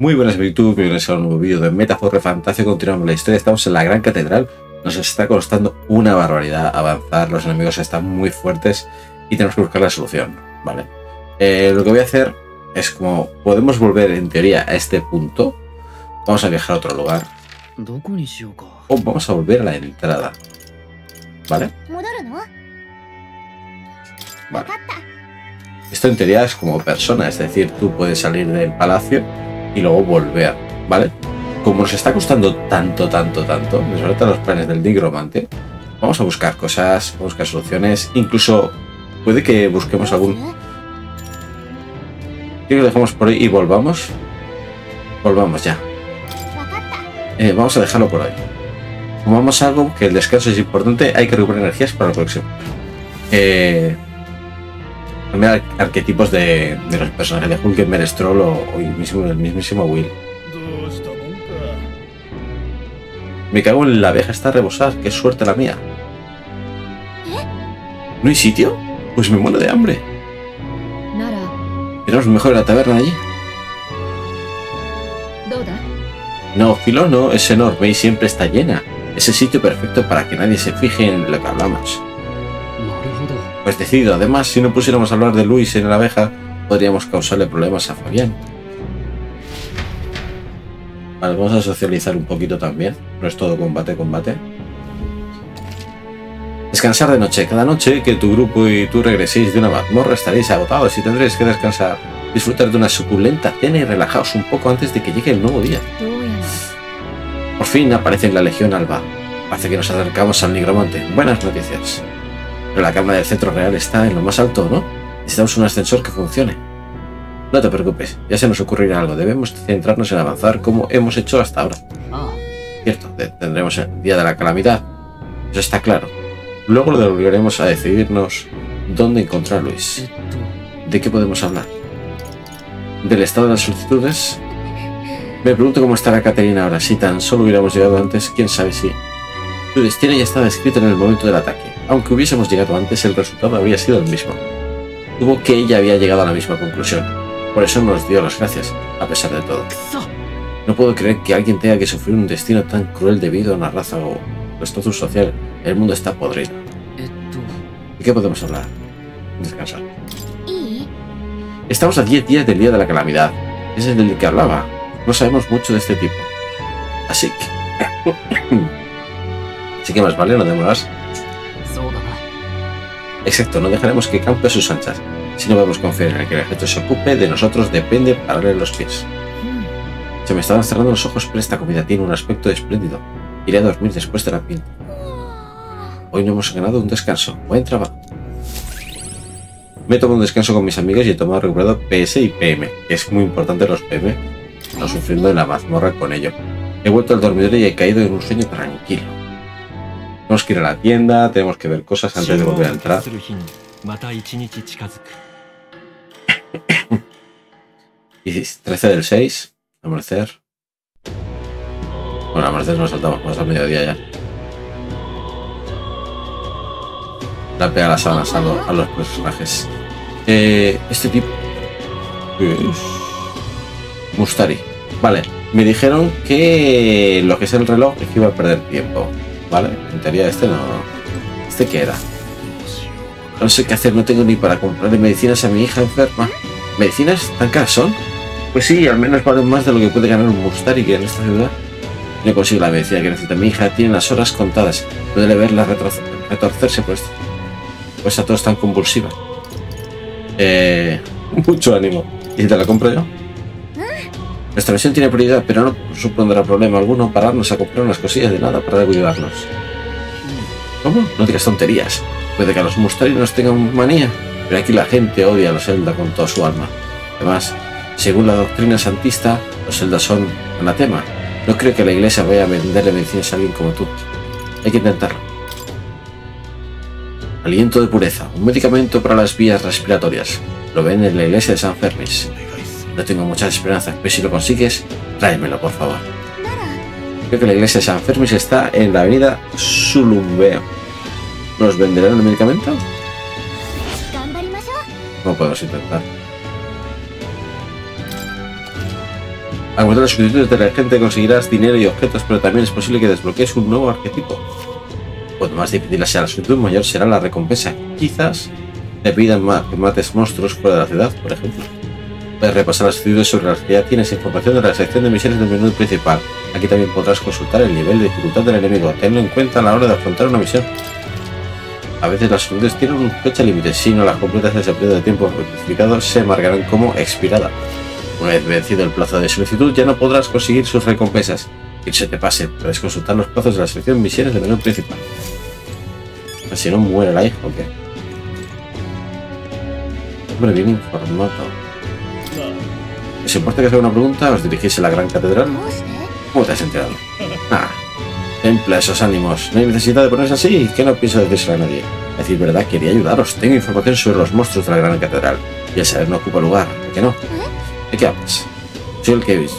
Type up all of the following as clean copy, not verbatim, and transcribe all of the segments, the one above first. Muy buenas, virtud, bienvenidos a un nuevo vídeo de Metaphor: ReFantazio. Continuamos la historia, estamos en la Gran Catedral. Nos está costando una barbaridad avanzar, los enemigos están muy fuertes y tenemos que buscar la solución, ¿vale? Lo que voy a hacer es, como podemos volver en teoría a este punto, vamos a viajar a otro lugar. O vamos a volver a la entrada, ¿vale? Vale. Esto en teoría es como persona, es decir, tú puedes salir del palacio y luego volver, ¿vale? Como nos está costando tanto, nos faltan los planes del nigromante, vamos a buscar cosas, vamos a buscar soluciones, incluso puede que busquemos algún... Creo que lo dejamos por ahí y volvamos. Volvamos ya. Vamos a dejarlo por ahí. Comamos algo, que el descanso es importante, hay que recuperar energías para el próximo. Cambiar arquetipos de los personajes de Hulkenberg, Strohl o el mismísimo Will. Me cago en la vieja, está a rebosar, qué suerte la mía. ¿No hay sitio? Pues me muero de hambre. Tenemos mejor la taberna allí. No, Filo, no, es enorme y siempre está llena. Es el sitio perfecto para que nadie se fije en lo que hablamos. Pues decido, además, si no pusiéramos a hablar de Luis en la abeja, podríamos causarle problemas a Fabián. Vale, vamos a socializar un poquito también. No es todo combate. Descansar de noche. Cada noche que tu grupo y tú regreséis de una mazmorra estaréis agotados y tendréis que descansar. Disfrutar de una suculenta cena y relajaos un poco antes de que llegue el nuevo día. Por fin aparece en la Legión Alba. Hace que nos acercamos al nigromante. Buenas noticias. Pero la cámara del centro real está en lo más alto, ¿no? Necesitamos un ascensor que funcione. No te preocupes, ya se nos ocurrirá algo. Debemos centrarnos en avanzar como hemos hecho hasta ahora. Cierto, tendremos el Día de la Calamidad. Eso está claro. Luego lo volveremos a decidirnos dónde encontrar a Luis. ¿De qué podemos hablar? ¿Del estado de las solicitudes? Me pregunto cómo estará Caterina ahora. Si tan solo hubiéramos llegado antes, quién sabe si... Su destino ya estaba escrito en el momento del ataque. Aunque hubiésemos llegado antes, el resultado habría sido el mismo. Tuvo que ella había llegado a la misma conclusión. Por eso nos dio las gracias, a pesar de todo. No puedo creer que alguien tenga que sufrir un destino tan cruel debido a una raza o estatus social. El mundo está podrido. ¿De qué podemos hablar? Descansar. Estamos a 10 días del Día de la Calamidad. Es el del que hablaba. No sabemos mucho de este tipo. Así que más vale no demoras. Exacto, no dejaremos que campe a sus anchas. Si no podemos confiar en el que el objeto se ocupe de nosotros, depende pararle los pies. Se me estaban cerrando los ojos, pero esta comida tiene un aspecto espléndido. Iré a dormir después de la pinta. Hoy no hemos ganado un descanso. Buen trabajo. Me he tomado un descanso con mis amigos y he tomado recuperado PS y PM. Es muy importante los PM, no sufriendo en la mazmorra con ello. He vuelto al dormitorio y he caído en un sueño tranquilo. Tenemos que ir a la tienda, tenemos que ver cosas antes de volver a entrar. Y 13 del 6, amanecer. Bueno, amanecer nos saltamos, vamos al mediodía ya. La pega las sábanas a los personajes. Este tipo... es... Mustari. Vale, me dijeron que lo que es el reloj es que iba a perder tiempo. Vale, en teoría este no... ¿Este qué era? No sé qué hacer, no tengo ni para comprarle medicinas a mi hija enferma. ¿Medicinas? ¿Tan caras son? Pues sí, al menos valen más de lo que puede ganar un Mustari, que en esta ciudad no consigo la medicina que necesita mi hija. Tiene las horas contadas, no debe verla retorcerse por esto. Pues a todos tan convulsiva. Mucho ánimo. ¿Y si te la compro yo? Nuestra misión tiene prioridad, pero no supondrá problema alguno pararnos a comprar unas cosillas de nada para ayudarnos. ¿Cómo? No digas tonterías. Puede que a los Mustari nos tengan manía, pero aquí la gente odia a los Elda con toda su alma. Además, según la doctrina santista, los Elda son anatema. No creo que la iglesia vaya a venderle medicinas a alguien como tú. Hay que intentarlo. Aliento de pureza, un medicamento para las vías respiratorias. Lo ven en la iglesia de San Fermín. No tengo muchas esperanzas, pero si lo consigues, tráemelo, por favor. Creo que la iglesia de San Fermín está en la avenida Sulumbeo. ¿Nos venderán el medicamento? No podemos intentar. Al guardar las solicitudes de la gente conseguirás dinero y objetos, pero también es posible que desbloquees un nuevo arquetipo. Cuanto más difícil sea la solicitud, mayor será la recompensa. Quizás te pidan que mates monstruos fuera de la ciudad, por ejemplo. Puedes repasar las solicitudes sobre las que ya tienes información de la sección de misiones del menú principal. Aquí también podrás consultar el nivel de dificultad del enemigo. Tenlo en cuenta a la hora de afrontar una misión. A veces las solicitudes tienen una fecha límite. Si no las completas en ese periodo de tiempo especificado, se marcarán como expirada. Una vez vencido el plazo de solicitud, ya no podrás conseguir sus recompensas. Que se te pase, puedes consultar los plazos de la sección misiones del menú principal. Si no muere la hija, ¿o qué? Hombre, bien informado. ¿Os importa que os haga una pregunta? ¿Os dirigís a la Gran Catedral? ¿Cómo te has enterado? Ah, templa esos ánimos. No hay necesidad de ponerse así, que no pienso decírselo a nadie. A decir verdad, quería ayudaros. Tengo información sobre los monstruos de la Gran Catedral. Y el saber no ocupa lugar, ¿por qué no? ¿De qué hablas? Soy el Kevish.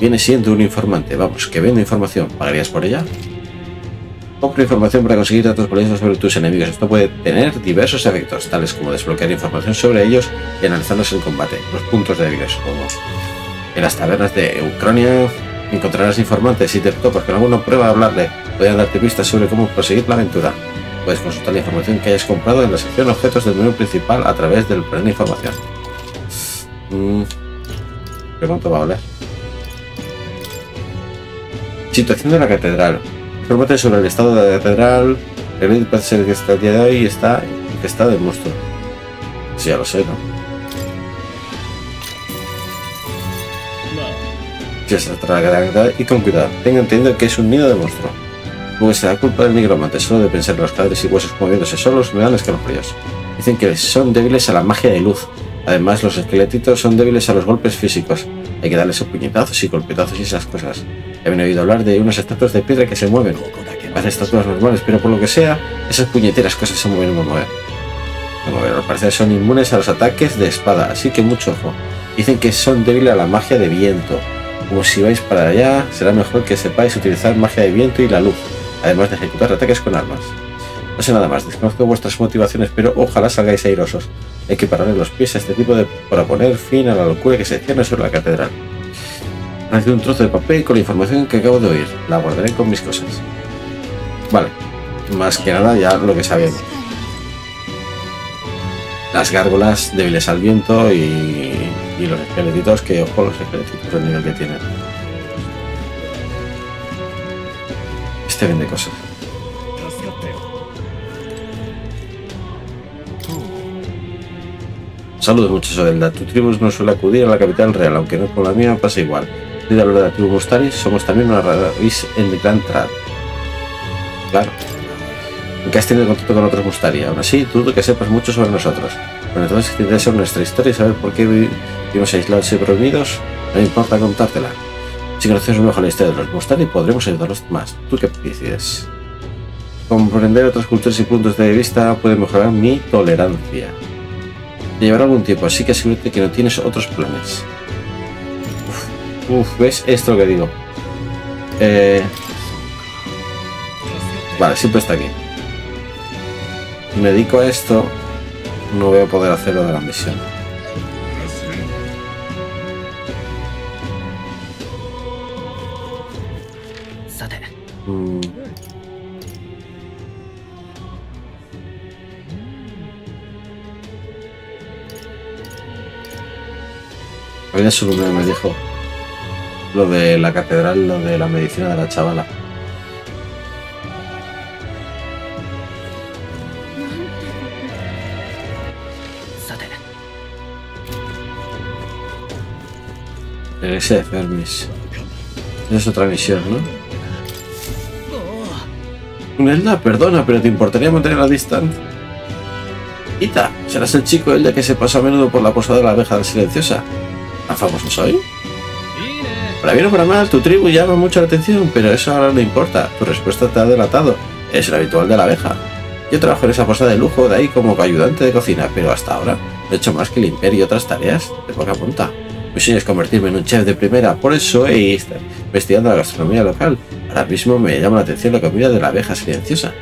Viene siendo un informante, vamos, que vende información. ¿Pagarías por ella? Compra información para conseguir datos valiosos sobre tus enemigos. Esto puede tener diversos efectos, tales como desbloquear información sobre ellos y analizarlos en combate, los puntos débiles, como en las tabernas de Ucrania encontrarás informantes y te topas con alguna prueba de hablarle. Pueden darte pistas sobre cómo proseguir la aventura. Puedes consultar la información que hayas comprado en la sección objetos del menú principal a través del plan de información. ¿Qué cuánto va a valer? Situación de la catedral. Infórmate sobre el estado de la catedral. Parece ser que hasta el día de hoy está infestado de monstruos. Sí, ya lo sé, ¿no? Ya se trata de la catedral y con cuidado. Tengo entendido que es un nido de monstruo. Pues la culpa del nigromante. Solo de pensar en los cadáveres y huesos moviéndose solos me dan escalofríos. Dicen que son débiles a la magia de luz. Además, los esqueletitos son débiles a los golpes físicos. Hay que darles puñetazos y golpetazos y esas cosas. He oído hablar de unas estatuas de piedra que se mueven. Parecen estatuas normales, pero por lo que sea, esas puñeteras cosas se mueven por mover. Al parecer son inmunes a los ataques de espada, así que mucho ojo. Dicen que son débiles a la magia de viento. Como si vais para allá, será mejor que sepáis utilizar magia de viento y la luz, además de ejecutar ataques con armas. No sé nada más, desconozco vuestras motivaciones, pero ojalá salgáis airosos. Hay que pararle los pies a este tipo para poner fin a la locura que se cierne sobre la catedral. Recibo un trozo de papel con la información que acabo de oír. La guardaré con mis cosas. Vale. Más que nada ya lo que sabemos. Las gárgolas débiles al viento y los esqueletitos, que ojo los esqueletitos del nivel que tienen. Este vende cosas. Saludos muchachos de Elda. Tu tribu no suele acudir a la capital real, aunque no con la mía pasa igual. Soy de la tribu Mustari, somos también una raíz en el clan Trad. Claro. Nunca has tenido contacto con otros Mustari, aún así dudo que sepas mucho sobre nosotros. Bueno, entonces te interesa nuestra historia y saber por qué vivimos aislados y prohibidos, no importa contártela. Si conocemos mejor la historia de los Mustari, podremos ayudarlos más. ¿Tú qué decides? Comprender otras culturas y puntos de vista puede mejorar mi tolerancia. Te llevará algún tiempo, así que asegúrate que no tienes otros planes. ¿Ves esto que digo? Vale, siempre está aquí. Me dedico a esto. No voy a poder hacerlo de la misión. Avenida Sulumbeo me dijo lo de la catedral, lo de la medicina de la chavala. Regresé de Fermis. Es otra misión, ¿no? Nelda, perdona, pero ¿te importaría mantener la distancia? Ita, serás el chico Elda que se pasa a menudo por la posada de la abeja silenciosa. ¿Tan famoso soy? Para bien o para mal, tu tribu llama mucho la atención, pero eso ahora no importa. Tu respuesta te ha delatado. Es lo habitual de la abeja. Yo trabajo en esa posada de lujo de ahí como ayudante de cocina, pero hasta ahora no he hecho más que limpiar y otras tareas de poca punta. Mi sueño es convertirme en un chef de primera, por eso he estado investigando la gastronomía local. Ahora mismo me llama la atención la comida de la abeja silenciosa.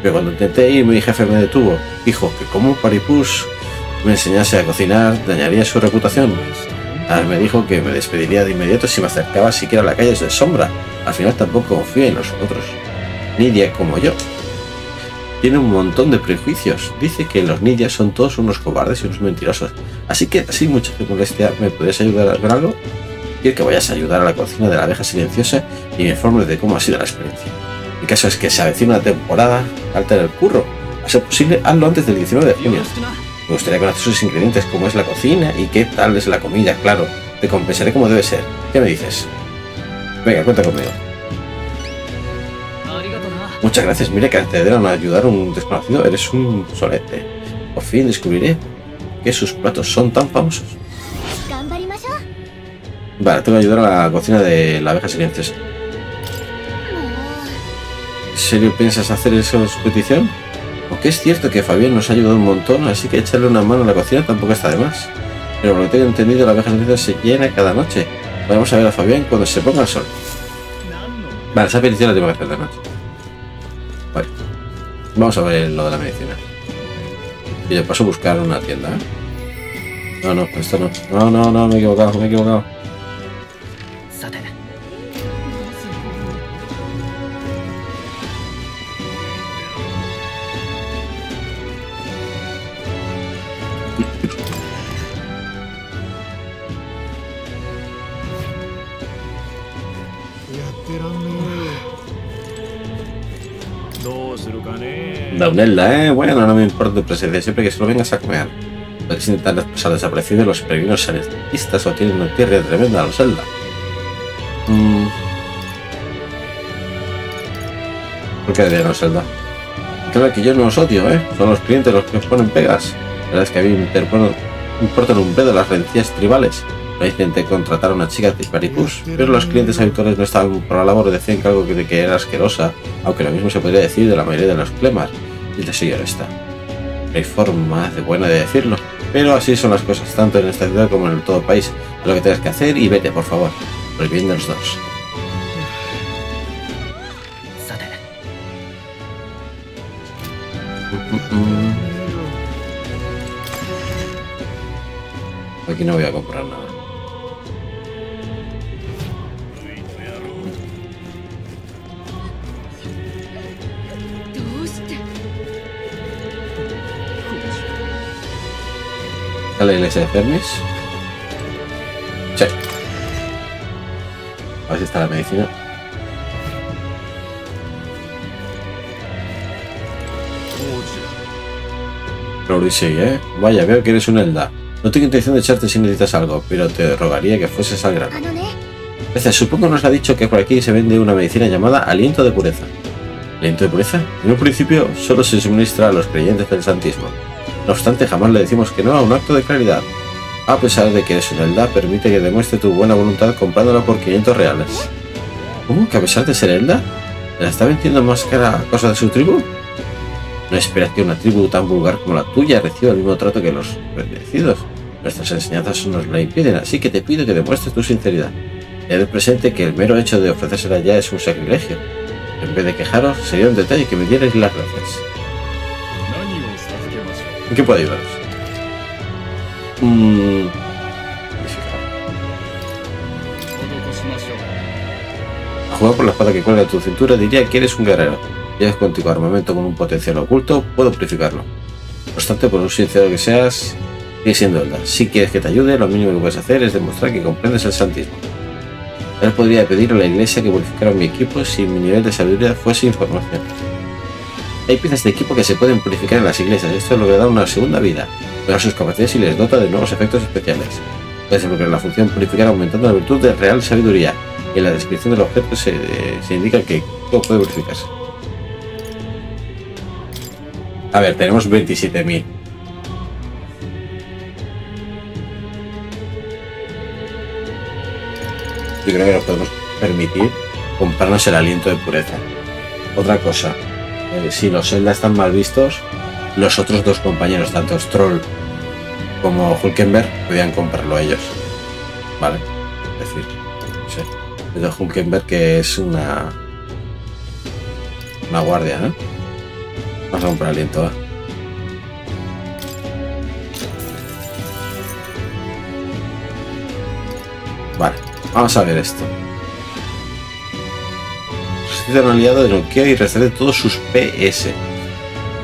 Pero cuando intenté ir, mi jefe me detuvo. Dijo que como Paripús me enseñase a cocinar, dañaría su reputación. Me dijo que me despediría de inmediato si me acercaba siquiera a la calle de sombra. Al final tampoco confía en nosotros. Nidia, como yo, tiene un montón de prejuicios. Dice que los nidias son todos unos cobardes y unos mentirosos. Así que, sin mucha molestia, ¿me puedes ayudar a ver algo? Quiero que vayas a ayudar a la cocina de la abeja silenciosa y me informes de cómo ha sido la experiencia. El caso es que se avecina una temporada alta en el curro. A ser posible, hazlo antes del 19 de junio. Me gustaría conocer sus ingredientes, cómo es la cocina y qué tal es la comida, claro. Te compensaré como debe ser. ¿Qué me dices? Venga, cuenta conmigo. Muchas gracias, mira que te dieron a ayudar a un desconocido, eres un solete. Por fin descubriré que sus platos son tan famosos. Vale, tengo que ayudar a la cocina de la abeja silenciosa. ¿En serio piensas hacer eso en su petición? Aunque es cierto que Fabián nos ha ayudado un montón, así que echarle una mano a la cocina tampoco está de más. Pero por lo que tengo entendido, la abeja silenciosa se llena cada noche. Vamos a ver a Fabián cuando se ponga el sol. Vale, esa petición la tengo que hacer de noche. Vale. Vamos a ver lo de la medicina. Y de paso buscar una tienda, ¿eh? No, no, esto no. No, no, no, me he equivocado, me he equivocado. Elda, bueno, no me importa tu presencia siempre que solo vengas a comer. Puedes intentar pasar desaparecido, los peregrinos sanadistas o tienen una tierra tremenda a los Elda. ¿Por qué dirían los Elda? Claro que yo no los odio, son los clientes los que os ponen pegas. La verdad es que a mí me importan un pedo las rencillas tribales. Yo intenté contratar a una chica de Paripús, pero los clientes habituales no estaban por la labor, decían que algo que era asquerosa, aunque lo mismo se podría decir de la mayoría de los clemas. Y te sigue esta. No hay forma de buena de decirlo, pero así son las cosas, tanto en esta ciudad como en el todo país. Haz lo que tengas que hacer y vete, por favor, por el bien de los dos. Aquí no voy a comprar nada. ¿A la iglesia de Fermis? Sí. A ver si está la medicina. Pero sí, Vaya, veo que eres un Elda. No tengo intención de echarte si necesitas algo, pero te rogaría que fueses al grano. Gracias, supongo nos ha dicho que por aquí se vende una medicina llamada aliento de pureza. ¿Aliento de pureza? En un principio solo se suministra a los creyentes del santismo. No obstante, jamás le decimos que no a un acto de claridad. A pesar de que eres una Elda, permite que demuestre tu buena voluntad comprándola por 500 reales. ¿Cómo? ¿Que a pesar de ser Elda? ¿La está vendiendo más cara a cosa de su tribu? No esperas que una tribu tan vulgar como la tuya reciba el mismo trato que los bendecidos. Nuestras enseñanzas nos la impiden, así que te pido que demuestres tu sinceridad. Tened presente que el mero hecho de ofrecérsela ya es un sacrilegio. En vez de quejaros, sería un detalle que me dierais las gracias. ¿En qué puedo ayudaros? A jugar por la espada que cuelga de tu cintura diría que eres un guerrero. Llevas contigo armamento con un potencial oculto, puedo amplificarlo. No obstante, por un sincero que seas, sigue siendo Elda. Si quieres que te ayude, lo mínimo que puedes hacer es demostrar que comprendes el santismo. Ahora podría pedir a la iglesia que purificara mi equipo si mi nivel de sabiduría fuese información. Hay piezas de equipo que se pueden purificar en las iglesias, esto lo que da una segunda vida, pero a sus capacidades y les dota de nuevos efectos especiales. Puedes desbloquear la función purificar aumentando la virtud de real sabiduría, y en la descripción del objeto se indica que todo puede purificarse. A ver, tenemos 27.000. Yo creo que nos podemos permitir comprarnos el aliento de pureza. Otra cosa. Si los Elda están mal vistos, los otros dos compañeros, tanto Strohl como Hulkenberg, podían comprarlo ellos. Vale, es decir, no sé. Pero Hulkenberg, que es una guardia, ¿no? Vamos a comprar aliento. Vale, vamos a ver esto. Resiste a un aliado de noqueo y restablece todos sus PS.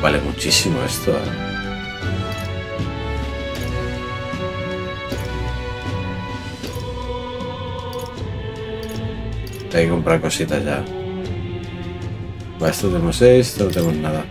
Vale muchísimo esto, Hay que comprar cositas ya. Vale, esto tenemos esto, no tenemos nada.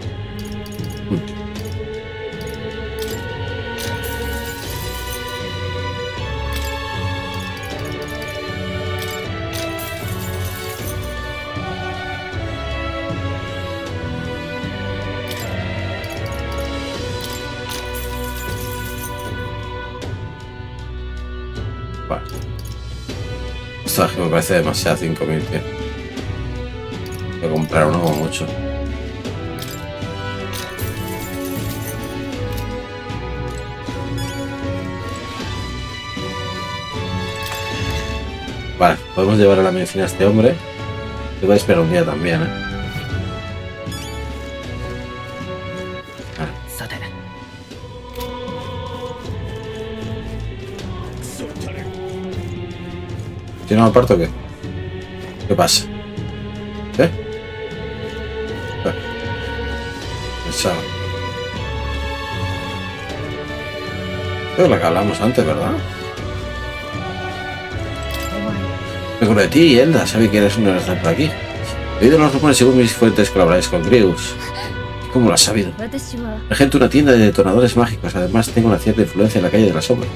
Me parece demasiado 5000, tío. Voy a comprar uno como mucho. Vale, podemos llevar a la medicina a este hombre. Te voy a esperar un día también, ¿Yo no me aparto o qué? ¿Qué pasa? ¿Eh? Bueno. Pensaba. Esto es lo que hablamos antes, ¿verdad? Me acuerdo de ti, Elda. Sabe que eres una de las por aquí. He oído los rumores según mis fuentes colaboráis con Grius. ¿Cómo lo has sabido? Regento una tienda de detonadores mágicos. Además, tengo una cierta influencia en la calle de la sombra.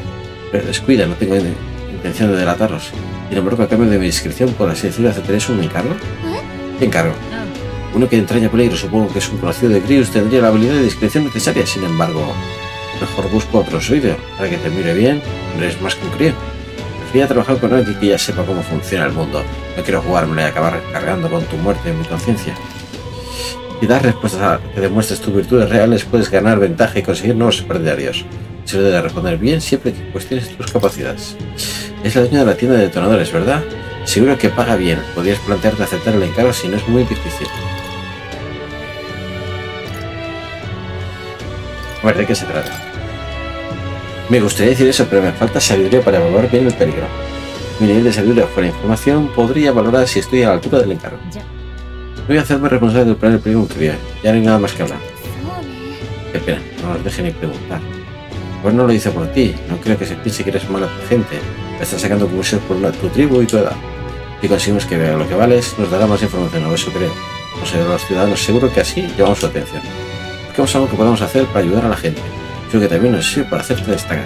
Pero descuida, no tengo intención de delataros. Y nombró que a cambio de mi inscripción, por así decirlo, aceptaréis un encargo. ¿Qué encargo? Uno que entraña peligro, supongo que es un conocido de Grius, tendría la habilidad de discreción necesaria. Sin embargo, mejor busco otro suyo, para que te mire bien, no eres más que un crío. Prefería trabajar con alguien que ya sepa cómo funciona el mundo. No quiero jugármela y acabar cargando con tu muerte en mi conciencia. Si das respuestas a que demuestres tus virtudes reales, puedes ganar ventaja y conseguir nuevos partidarios. Se lo debe responder bien siempre que cuestiones tus capacidades. Es la dueña de la tienda de detonadores, ¿verdad? Seguro que paga bien. Podrías plantearte aceptar el encargo si no es muy difícil. A ver, ¿de qué se trata? Me gustaría decir eso, pero me falta sabiduría para evaluar bien el peligro. Mi nivel de sabiduría fuera información podría valorar si estoy a la altura del encargo. Voy a hacerme responsable del plan del peligro que viene. Ya no hay nada más que hablar. Qué pena, no nos dejen ni preguntar. Pues no lo hice por ti, no creo que se piense que eres mala gente. Me estás sacando cursos por tu tribu y tu edad. Si conseguimos que vea lo que vales, nos dará más información, o eso creo. Nos ayudará a los ciudadanos, seguro que así llevamos su atención. Busquemos algo que podamos hacer para ayudar a la gente. Creo que también nos sirve para hacerte destacar.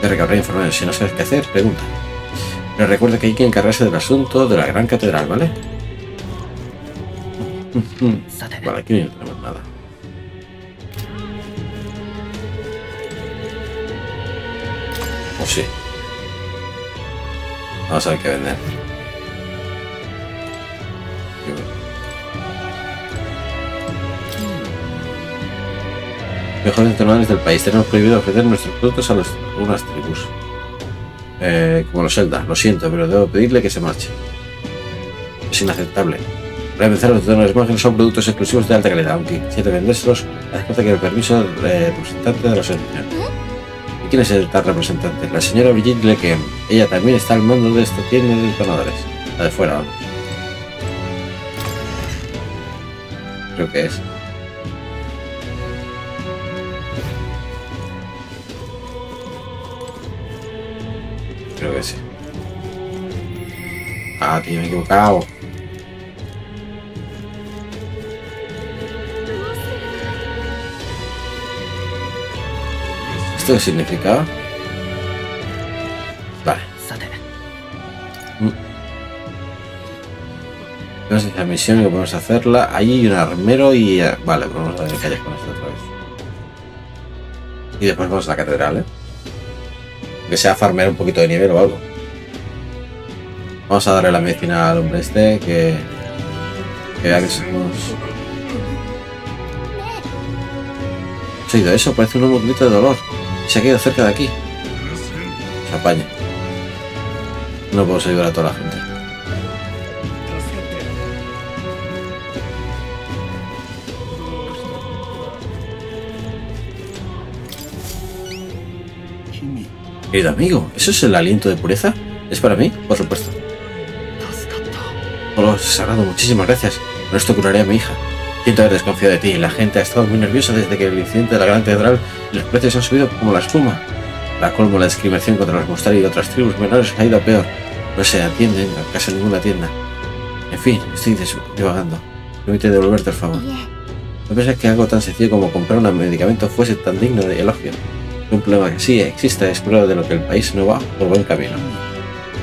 Te recabaré información, si no sabes qué hacer, pregunta. Pero recuerda que hay que encargarse del asunto de la Gran Catedral, ¿vale? Vale, aquí no tenemos nada. Sí. Vamos a ver qué vender. Mejores detonadores del país. Tenemos prohibido ofrecer nuestros productos a algunas tribus. Como los Elda. Lo siento, pero debo pedirle que se marche. Es inaceptable. Para empezar, los detonadores mágicos son productos exclusivos de alta calidad, aunque si te vendérselos, haz falta que el permiso del representante de los servicios. ¿Quién es el tal representante? La señora Vigitleque. Ella también está al mando de esta tienda de detonadores. La de fuera, vamos. Creo que es. Creo que sí. Ah, tío, me he equivocado. ¿Esto qué significaba? Vale. Vamos a hacer la misión que podemos hacerla. Ahí hay un armero y... Vale, pues vamos a ver qué hay con esto otra vez. Y después vamos a la catedral, ¿eh? Que sea farmear un poquito de nivel o algo. Vamos a darle la medicina al hombre este, que vea que somos... ¿Has oído eso? Parece un nuevo grito de dolor. Se ha quedado cerca de aquí. Se apaña. No podemos ayudar a toda la gente. Querido amigo, ¿eso es el aliento de pureza? ¿Es para mí? Por supuesto. Hola, Sanador, muchísimas gracias. Con esto curaré a mi hija. Siento haber desconfiado de ti. La gente ha estado muy nerviosa desde que el incidente de la Gran Catedral y los precios han subido como la espuma. La colmo, la discriminación contra los Mostari y otras tribus menores ha ido a peor. No se atienden a casi ninguna tienda. En fin, estoy divagando. Permíteme devolverte el favor. No pensé que algo tan sencillo como comprar un medicamento fuese tan digno de elogio. Un problema que sí exista es prueba de lo que el país no va por buen camino.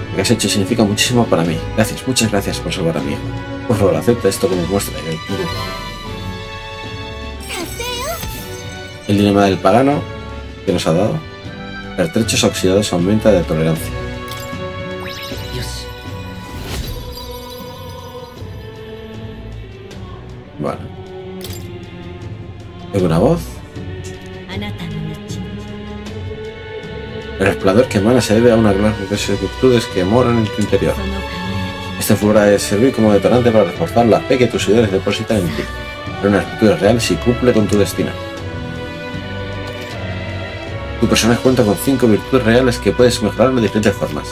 Lo que has hecho significa muchísimo para mí. Gracias, muchas gracias por salvar a mi hijo. Por favor, acepta esto como muestra en el club. El dilema del pagano que nos ha dado. Pertrechos oxidados aumenta de tolerancia. Vale. Tengo una voz. El resplandor que emana se debe a una gran clase de virtudes que moran en tu interior. Este flor ha de servir como detonante para reforzar la fe que tus seguidores depositan en ti. Pero una virtud real si cumple con tu destino. Tu personaje cuenta con 5 virtudes reales que puedes mejorar de diferentes formas: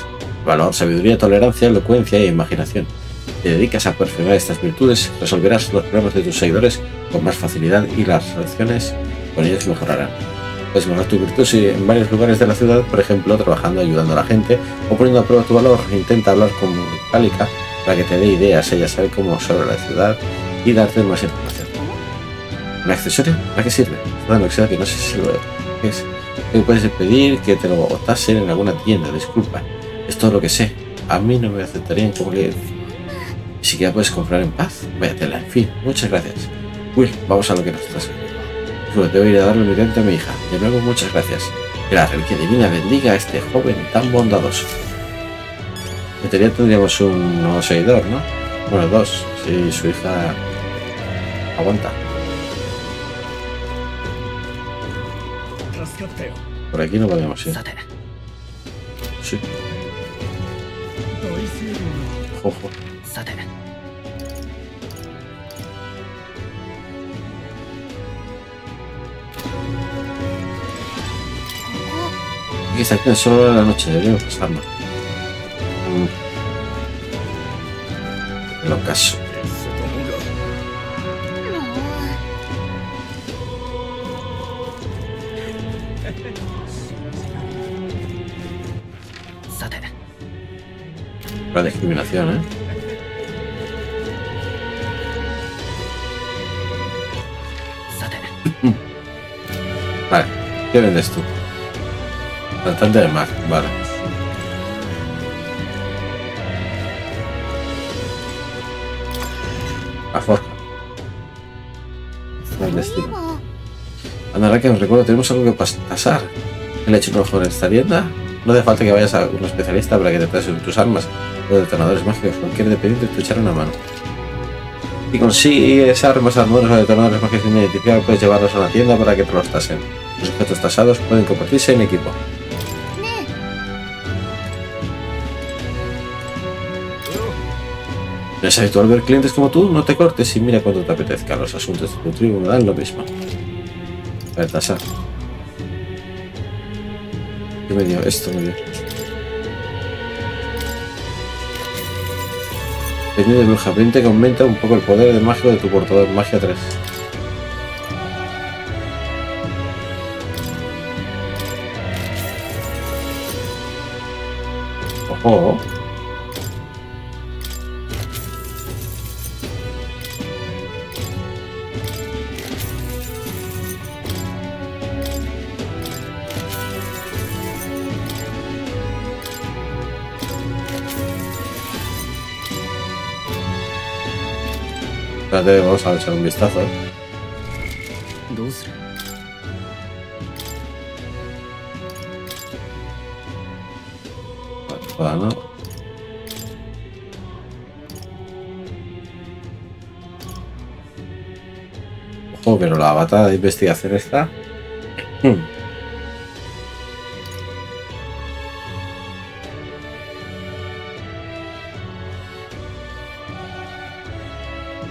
valor, sabiduría, tolerancia, elocuencia e imaginación. Si te dedicas a perfeccionar estas virtudes, resolverás los problemas de tus seguidores con más facilidad y las relaciones con ellos mejorarán. Puedes mejorar tu virtud en varios lugares de la ciudad, por ejemplo, trabajando, ayudando a la gente o poniendo a prueba tu valor. Intenta hablar con Gallica para que te dé ideas, ella sabe cómo sobre la ciudad y darte más información. ¿Un accesorio? ¿Para qué sirve? Una novedad que no sé si lo es. Puedes pedir que te lo botasen en alguna tienda, disculpa. Es todo lo que sé. A mí no me aceptarían como líder. Ni siquiera puedes comprar en paz. Vaya tela, en fin, muchas gracias. Will, vamos a lo que nos trae. Solo te voy a ir a darle un medicamento a mi hija. De nuevo, muchas gracias. Que la reliquia divina bendiga a este joven tan bondadoso. En teoría tendríamos un nuevo seguidor, ¿no? Bueno, 2, si su hija aguanta. Por aquí no podemos ir. Sí. Ojo. Aquí está aquí solo en la noche, deberíamos pasarlo. El ocaso. La discriminación, ¿eh? Vale, ¿qué vendes tú? Tratante de mar, vale. La forja. El destino. Andará que os recuerdo, tenemos algo que pasar. ¿El hecho un ojo en esta tienda? No hace falta que vayas a un especialista para que te traigas tus armas o detonadores mágicos. Cualquier dependiente te echará una mano. Si consigues armas, armaduras o detonadores mágicos sin identificar, puedes llevarlos a una tienda para que te los tasen. Los objetos tasados pueden compartirse en equipo. No es habitual ver clientes como tú, no te cortes y mira cuando te apetezca. Los asuntos de tu tribu me dan lo mismo. A ver, tasar. ¿Qué me dio? Esto me dio. Peña de bruja 20 que aumenta un poco el poder de mágico de tu portador. Magia 3. Ojo. Espérate, vamos a echar un vistazo. Bueno. Ojo, pero la batalla de investigación está.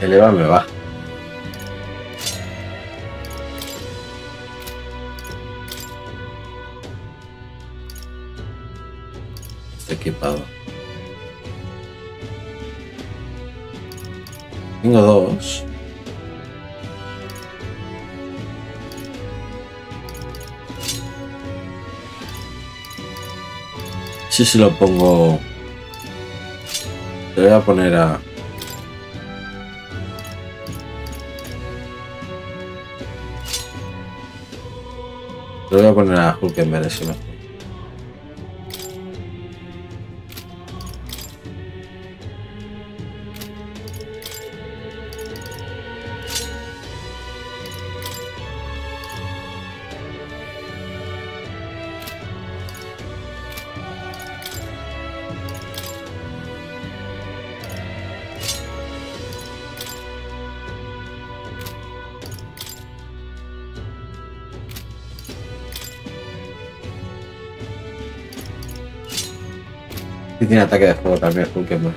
Eleva me va. Este aquí. equipado. Tengo dos. Si se lo pongo... Te voy a poner a... Te voy a poner a Hulkenberg, eso mejor. Tiene ataque de fuego también, Hulkenberg.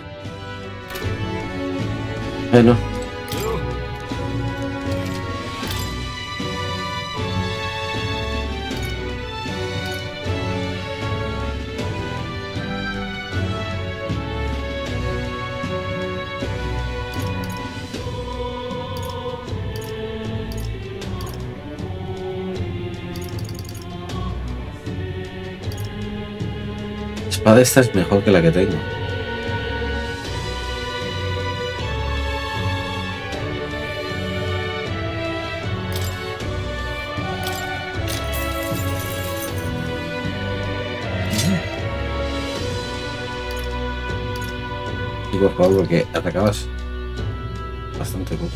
Bueno. Espada esta es mejor que la que tengo. Y por favor, porque atacabas bastante poco.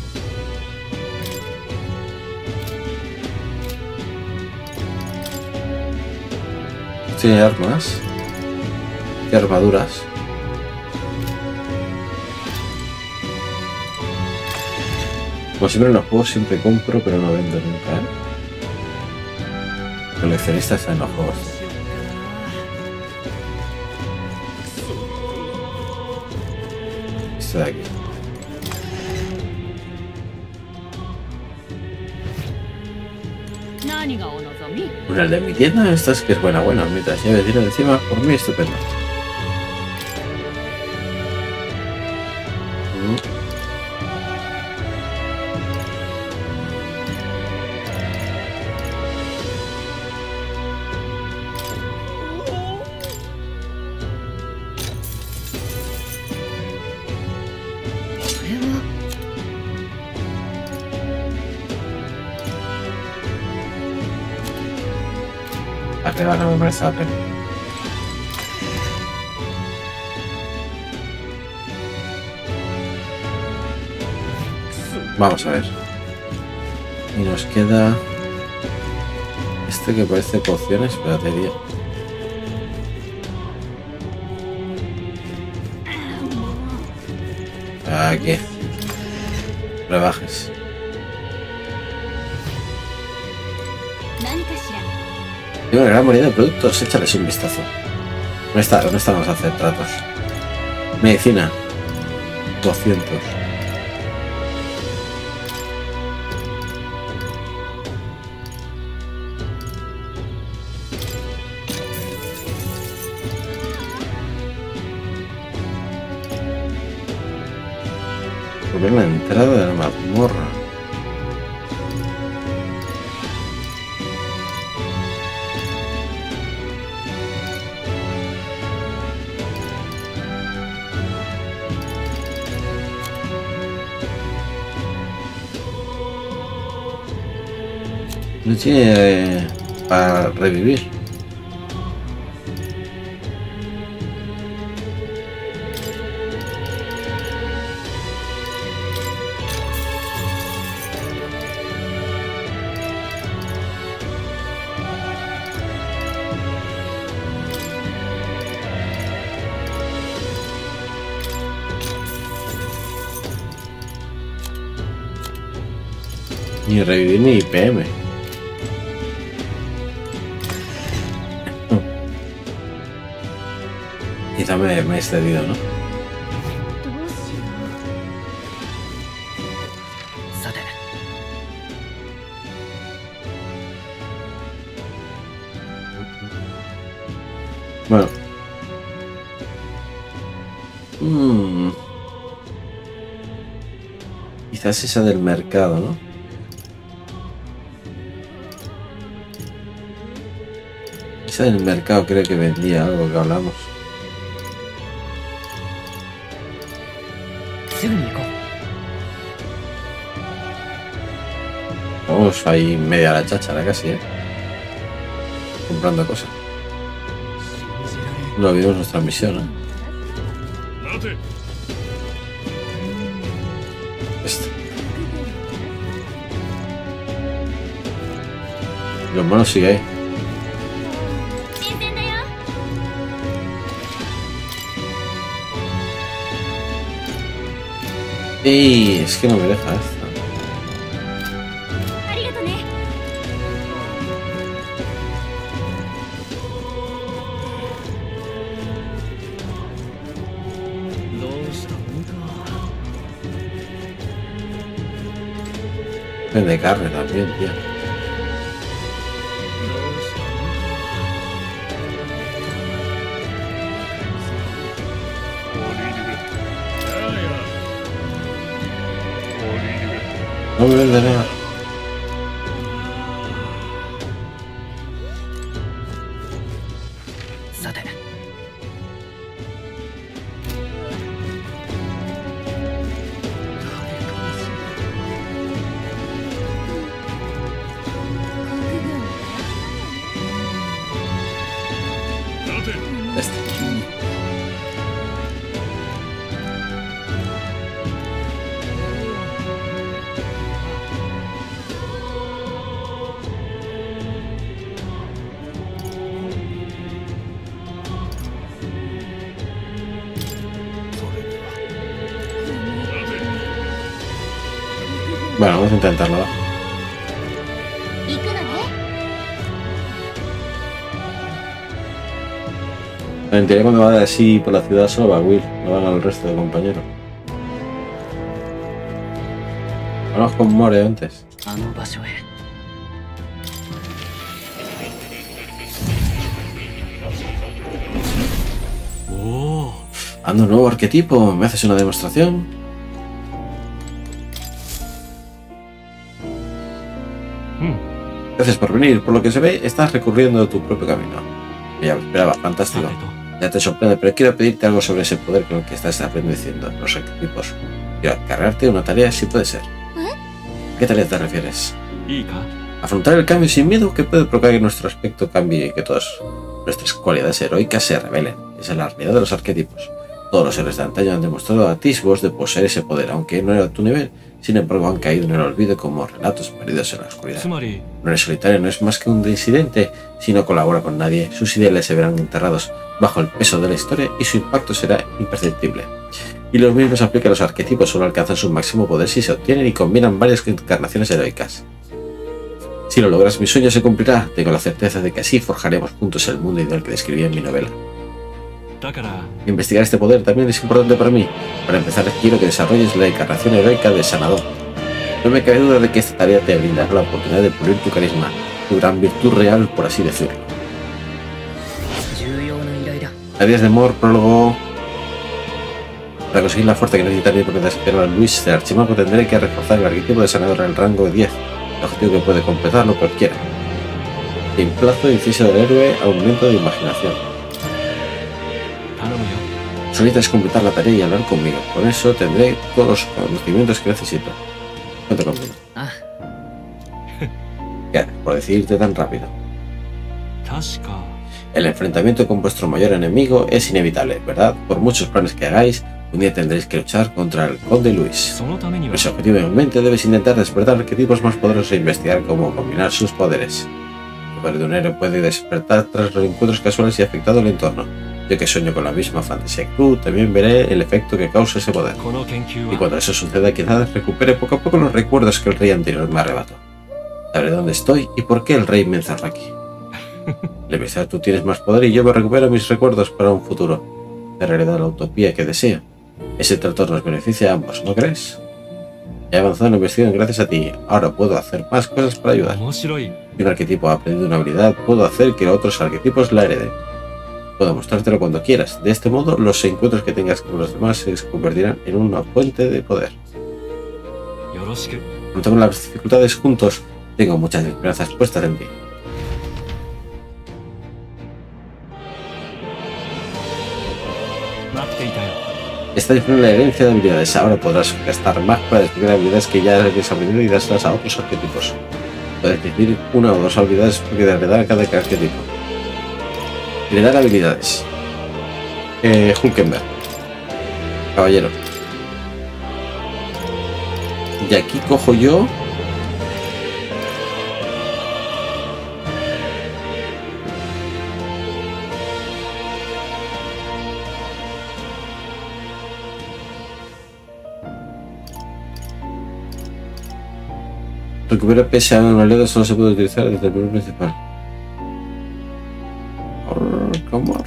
Tiene armas. ¿Qué armaduras? Como siempre en los juegos, siempre compro, pero no vendo nunca, ¿eh? Coleccionistas en los juegos. Esto de aquí. Bueno, el de mi tienda, esta es que es buena, bueno, mientras lleve tiro encima, por mí estupendo. Happen. Vamos a ver. Y nos queda este que parece pociones, espérate, tío. Aquí. Rebajes. Tiene una gran variedad de productos, échales un vistazo. No está, vamos a hacer tratos. Medicina, 200. Volver la entrada de la mazmorra. No tiene para revivir. Ni revivir ni IPM. Me he excedido, ¿no? Bueno, Quizás esa del mercado, ¿no? Esa del mercado creo que vendía algo que hablamos. 5. Vamos ahí media la cháchara casi, ¿eh? Comprando cosas. No olvidemos nuestra misión, ¿eh? Este. Los monos siguen ahí. Y es que no me deja esto. De carne también, tío. No me vende nada. Bueno, vamos a intentarlo. Me enteré cuando va así por la ciudad solo va Will, no van al resto de compañeros. Vamos con More antes. Ando un nuevo arquetipo, ¿me haces una demostración? Gracias por venir. Por lo que se ve, estás recorriendo tu propio camino. Ya me esperaba, fantástico. Ya te sorprende, pero quiero pedirte algo sobre ese poder con el que estás aprendiendo los arquetipos. Quiero encargarte una tarea si puede ser. ¿A qué tarea te refieres? Afrontar el cambio sin miedo que puede provocar que nuestro aspecto cambie y que todas nuestras cualidades heroicas se revelen. Esa es la realidad de los arquetipos. Todos los héroes de antaño han demostrado atisbos de poseer ese poder, aunque no era a tu nivel. Sin embargo, han caído en el olvido como relatos perdidos en la oscuridad. No eres solitario, no es más que un disidente. Si no colabora con nadie, sus ideales se verán enterrados bajo el peso de la historia y su impacto será imperceptible. Y los mismos aplican los arquetipos, solo alcanzan su máximo poder si se obtienen y combinan varias encarnaciones heroicas. Si lo logras, mi sueño se cumplirá. Tengo la certeza de que así forjaremos juntos el mundo ideal que describí en mi novela. Investigar este poder también es importante para mí. Para empezar, quiero que desarrolles la encarnación heroica de Sanador. No me cabe duda de que esta tarea te brindará la oportunidad de pulir tu carisma, tu gran virtud real, por así decirlo. Tareas de Mor, prólogo. Para conseguir la fuerza que necesitaré porque te espero a Luis de Archimago, tendré que reforzar el arquetipo de Sanador al rango de 10. El objetivo que puede completarlo cualquiera. Reemplazo, inciso del héroe, aumento de imaginación. Solicitas completar la tarea y hablar conmigo. Con eso tendré todos los conocimientos que necesito. Cuenta conmigo. Claro, por decirte tan rápido. El enfrentamiento con vuestro mayor enemigo es inevitable, ¿verdad? Por muchos planes que hagáis, un día tendréis que luchar contra el Conde Luis. Con ese objetivo en mente, debes intentar despertar arquetipos más poderosos e investigar cómo combinar sus poderes. El poder de un héroe puede despertar tras los encuentros casuales y afectado el entorno. Yo que sueño con la misma fantasía que tú, también veré el efecto que causa ese poder. Y cuando eso suceda, quizás recupere poco a poco los recuerdos que el rey anterior me arrebató. Sabré dónde estoy y por qué el rey me encerró aquí. Le pensé, tú tienes más poder y yo me recupero mis recuerdos para un futuro. De realidad, la utopía que deseo. Ese trato nos beneficia a ambos, ¿no crees? He avanzado en la investigación gracias a ti. Ahora puedo hacer más cosas para ayudar. Si un arquetipo ha aprendido una habilidad, puedo hacer que otros arquetipos la hereden. Puedo mostrártelo cuando quieras. De este modo, los encuentros que tengas con los demás se convertirán en una fuente de poder. Afrontamos las dificultades juntos. Tengo muchas esperanzas puestas en ti. Está disponible la herencia de habilidades. Ahora podrás gastar más para descubrir habilidades que ya has aprendido y dárselas a otros arquetipos. Puedes decidir una o dos habilidades que le da a cada arquetipo. Le dar habilidades. Hulkenberg. Caballero. Y aquí cojo yo. Recupera pese a una letra, solo se puede utilizar desde el menú principal. Comor.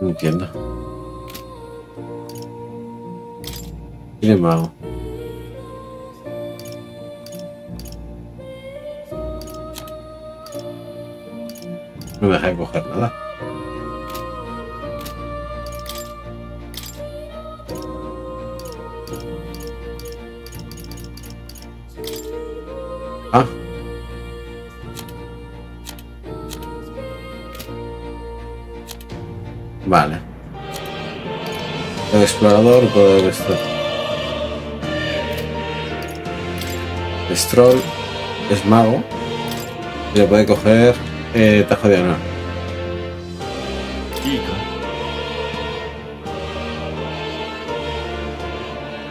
No entiendo. Tiene mago. No me deja de coger nada. Ah. Vale. El explorador puede estar. Strohl es mago. Y le puede coger tajo de honor.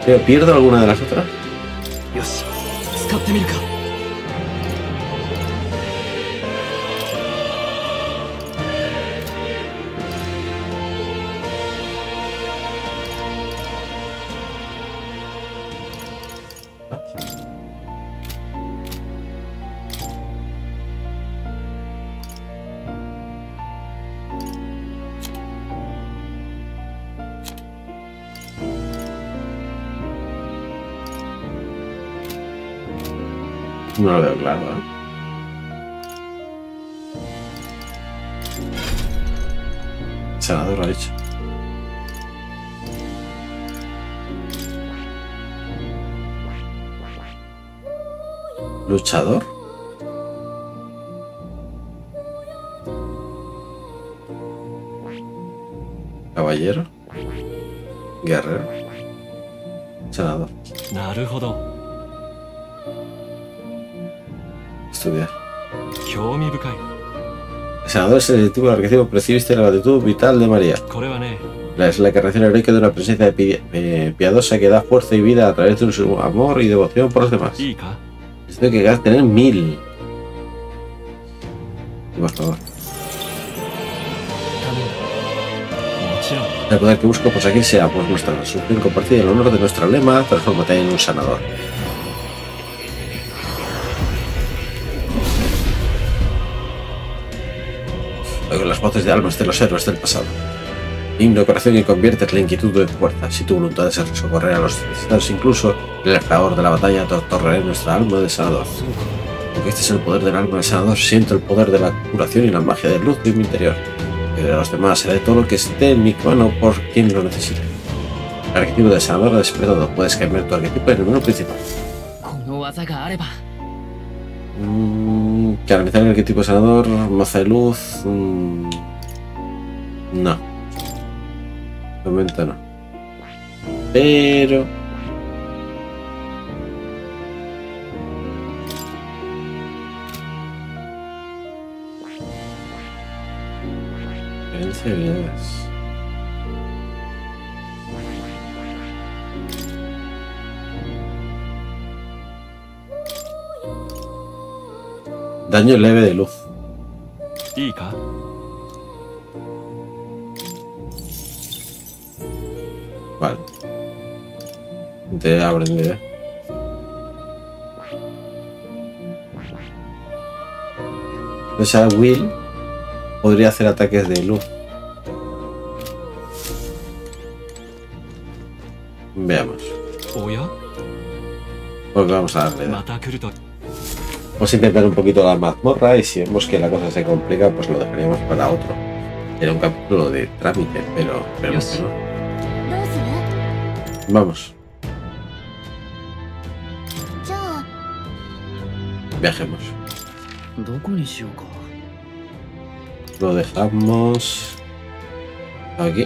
¿Pero pierdo alguna de las otras? No lo veo claro, ¿eh? Sanador lo ha dicho. ¿Luchador? ¿Caballero? ¿Guerrero? Sanador. Estudiar. El sanador es el tipo de arquetipo. Recibiste la gratitud vital de María. Es la creación heroica de una presencia piadosa que da fuerza y vida a través de su amor y devoción por los demás. Esto que vas a tener 1000. Por favor. El poder que busco, pues aquí sea, pues nuestra solución compartida en honor de nuestro lema, transfórmate en un sanador. Con las voces de almas de los héroes del pasado. Himno corazón y conviertes la inquietud en fuerza. Si tu voluntad es socorrer a los necesitados, incluso en el fragor de la batalla, te otorgaré nuestra alma de sanador. Porque este es el poder del alma de sanador, siento el poder de la curación y la magia de luz de mi interior. Y de los demás haré todo lo que esté en mi mano por quien lo necesite. El arquetipo de sanador despertado. Puedes cambiar tu arquetipo en el menú principal. Canalizar el arquetipo sanador, moza de luz. No. De momento no. Pero. Habilidades. Daño leve de luz. Vale. de aprender. O sea, Will podría hacer ataques de luz. Veamos. Porque vamos a darle. Vamos a intentar un poquito la mazmorra y si vemos que la cosa se complica, pues lo dejaríamos para otro. Era un capítulo de trámite, pero esperemos que no. Vamos. Viajemos. Lo dejamos aquí.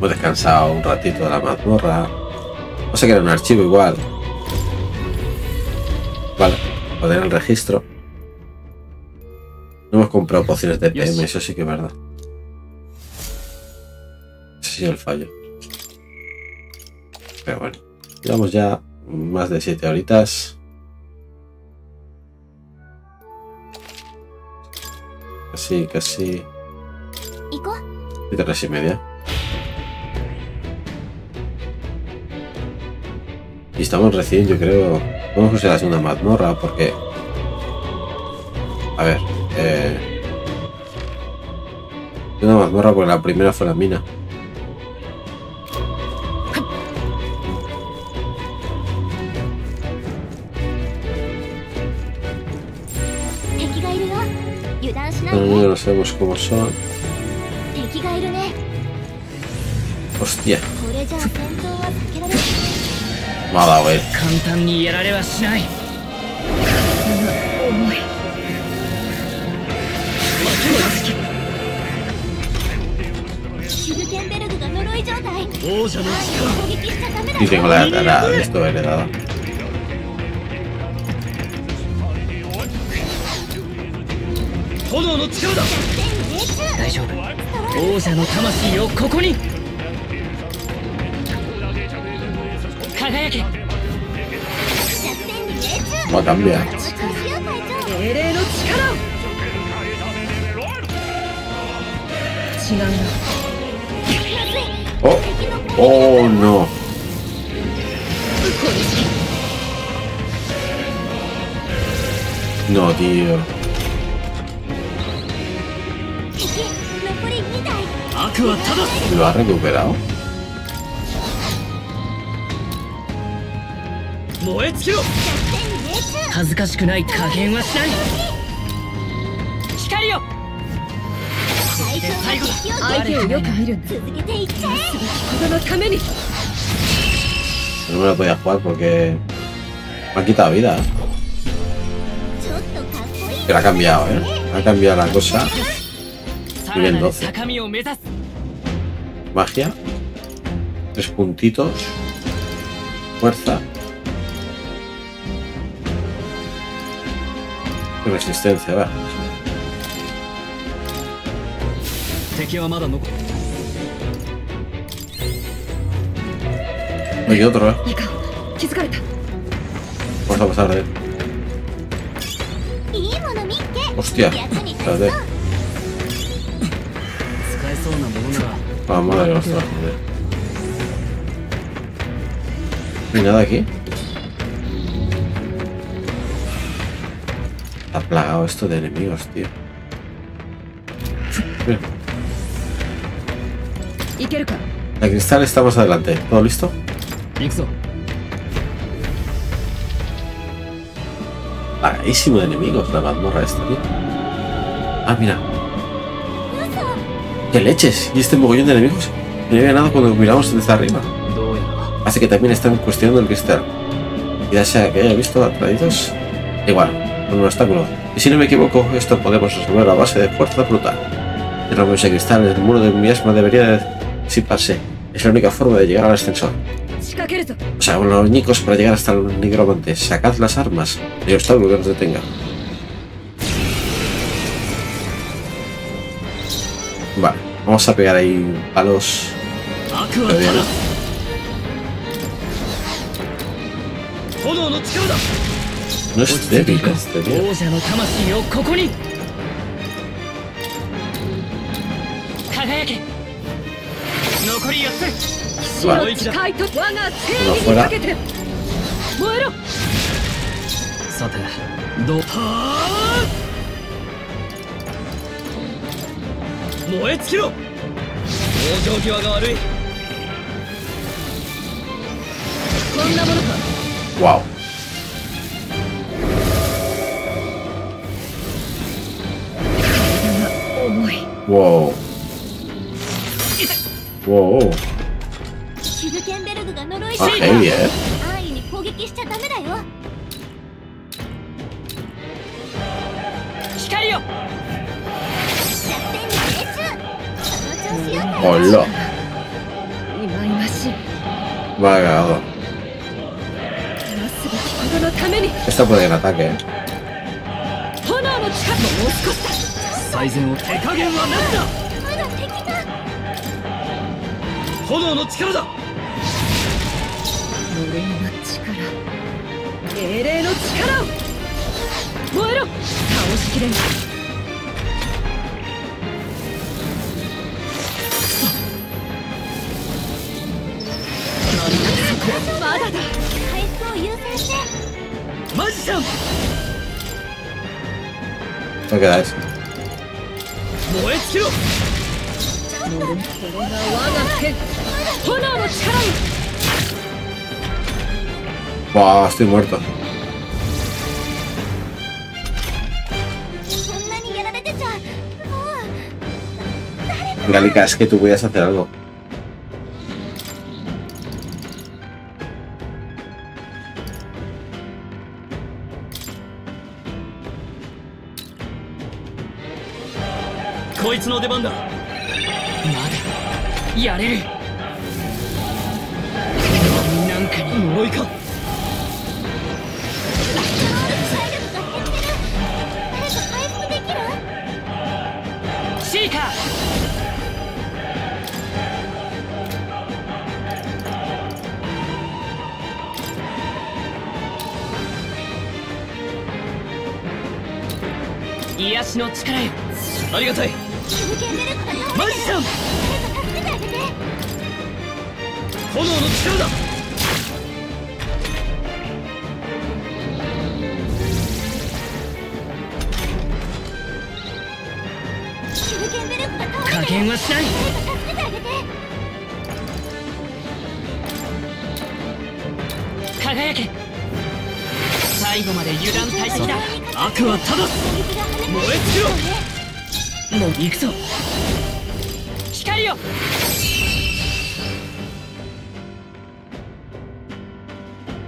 Hemos descansado un ratito de la mazmorra. O sea que era un archivo igual. Vale, poner el registro. No hemos comprado pociones de PM, eso sí que es verdad. Ese sí es el fallo. Pero bueno, llevamos ya más de 7 horitas. Casi. 3:30. Y estamos recién, yo creo. Vamos a usar la segunda mazmorra porque. A ver. Una mazmorra porque la primera fue la mina. No, no sabemos cómo son. Hostia. Me ha dado él. Y tengo la de esto heredado. Va a cambiar. Oh, oh no. No, tío. ¿Lo ha recuperado? No me lo podía jugar porque me ha quitado vida. Pero ha cambiado, ¿eh? Ha cambiado la cosa. Nivel 12. Magia. 3 puntitos. Fuerza. Resistencia, va. Hay otro, eh. Vamos a pasar de él. Hostia, espérate. Vamos a ver, ¿no hay nada aquí? Está plagado esto de enemigos, tío. Mira. La cristal está más adelante. ¿Todo listo? Pagadísimo de enemigos la mazmorra esta, tío. Ah, mira. ¡Qué leches! Y este mogollón de enemigos me había ganado cuando miramos desde arriba. Así que también están cuestionando el cristal. Ya sea que haya visto atraídos. Igual. Un obstáculo. Y si no me equivoco, esto podemos resolver a base de fuerza brutal. El rombo de cristal, el muro de miasma debería disiparse. Es la única forma de llegar al ascensor. O sea, los ñicos para llegar hasta el nigromante. Sacad las armas. El obstáculo que nos detenga. Vale, vamos a pegar ahí palos. No es débil este tío. Bueno, no fuera. Wow. Wow. Wow. Ah, heavy, eh. Hola. Vale, ganado. Esta puede ir en ataque, eh. No queda eso. Wow, estoy muerto. Gallica, es que tú podías hacer algo.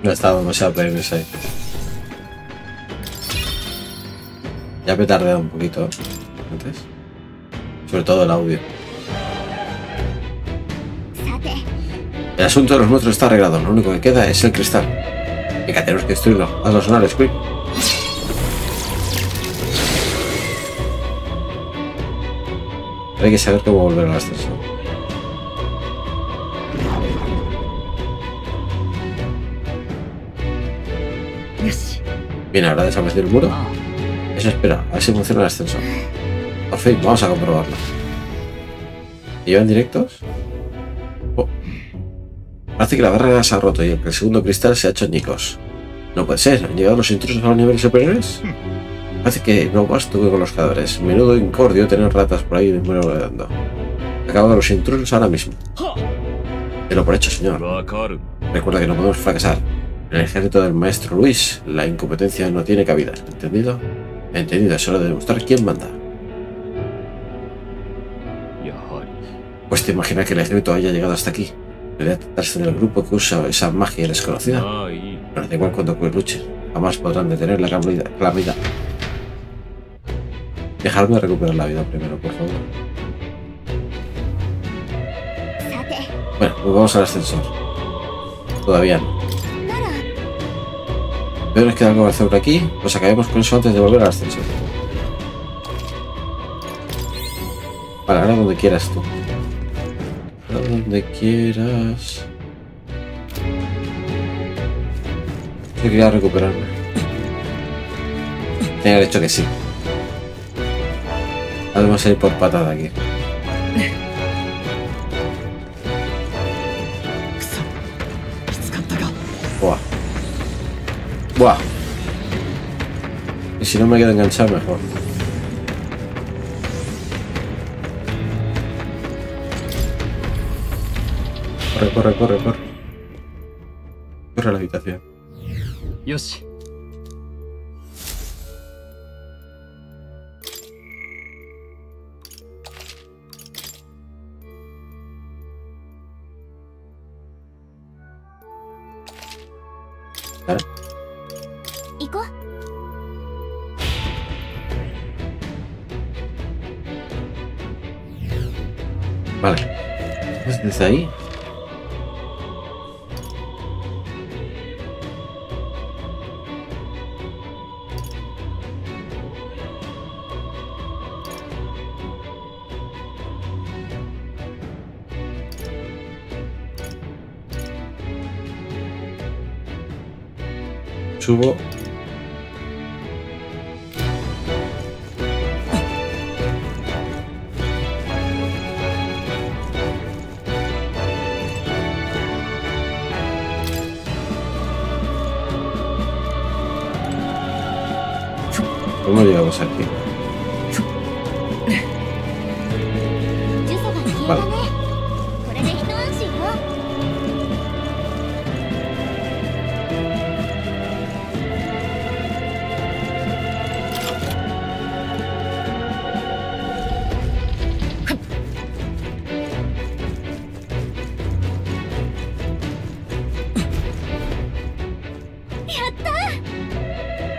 No estaba demasiado peligroso ahí. Ya me he tardado un poquito antes. Sobre todo el audio. El asunto de los monstruos está arreglado. Lo único que queda es el cristal. Y que tenemos que destruirlo. Hazlo sonar, Squid. Hay que saber cómo volver a la estación. Bien, ahora desapareció el muro. Eso espera, a ver si funciona el ascensor. Por fin, vamos a comprobarlo. ¿Y van directos? Oh. Parece que la barrera se ha roto y el segundo cristal se ha hecho ñicos. No puede ser, ¿han llegado los intrusos a los niveles superiores? Parece que no bastuve con los cadáveres. Menudo incordio tener ratas por ahí merodeando. Acabo de los intrusos ahora mismo. Pero por hecho, señor. Recuerda que no podemos fracasar. En el ejército del maestro Luis, la incompetencia no tiene cabida. ¿Entendido? Entendido, es hora de demostrar quién manda. Pues te imaginas que el ejército haya llegado hasta aquí. Debería tratarse del grupo que usa esa magia desconocida. Pero da igual cuando luchen, jamás podrán detener la calamidad. Dejarme recuperar la vida primero, por favor. Bueno, pues vamos al ascensor. Todavía no. Pero nos queda algo que hacer por aquí, pues acabemos con eso antes de volver al ascensor. Vale, ahora donde quieras tú. Ahora donde quieras. Yo quería recuperarme. Tenía que haber hecho que sí. Ahora vamos a ir por patada aquí. Buah. Y si no me quedo enganchado, mejor. Corre, corre, corre, corre. Corre a la habitación. Yoshi. Ahí. Subo. ¿Cómo llegamos aquí? Vale.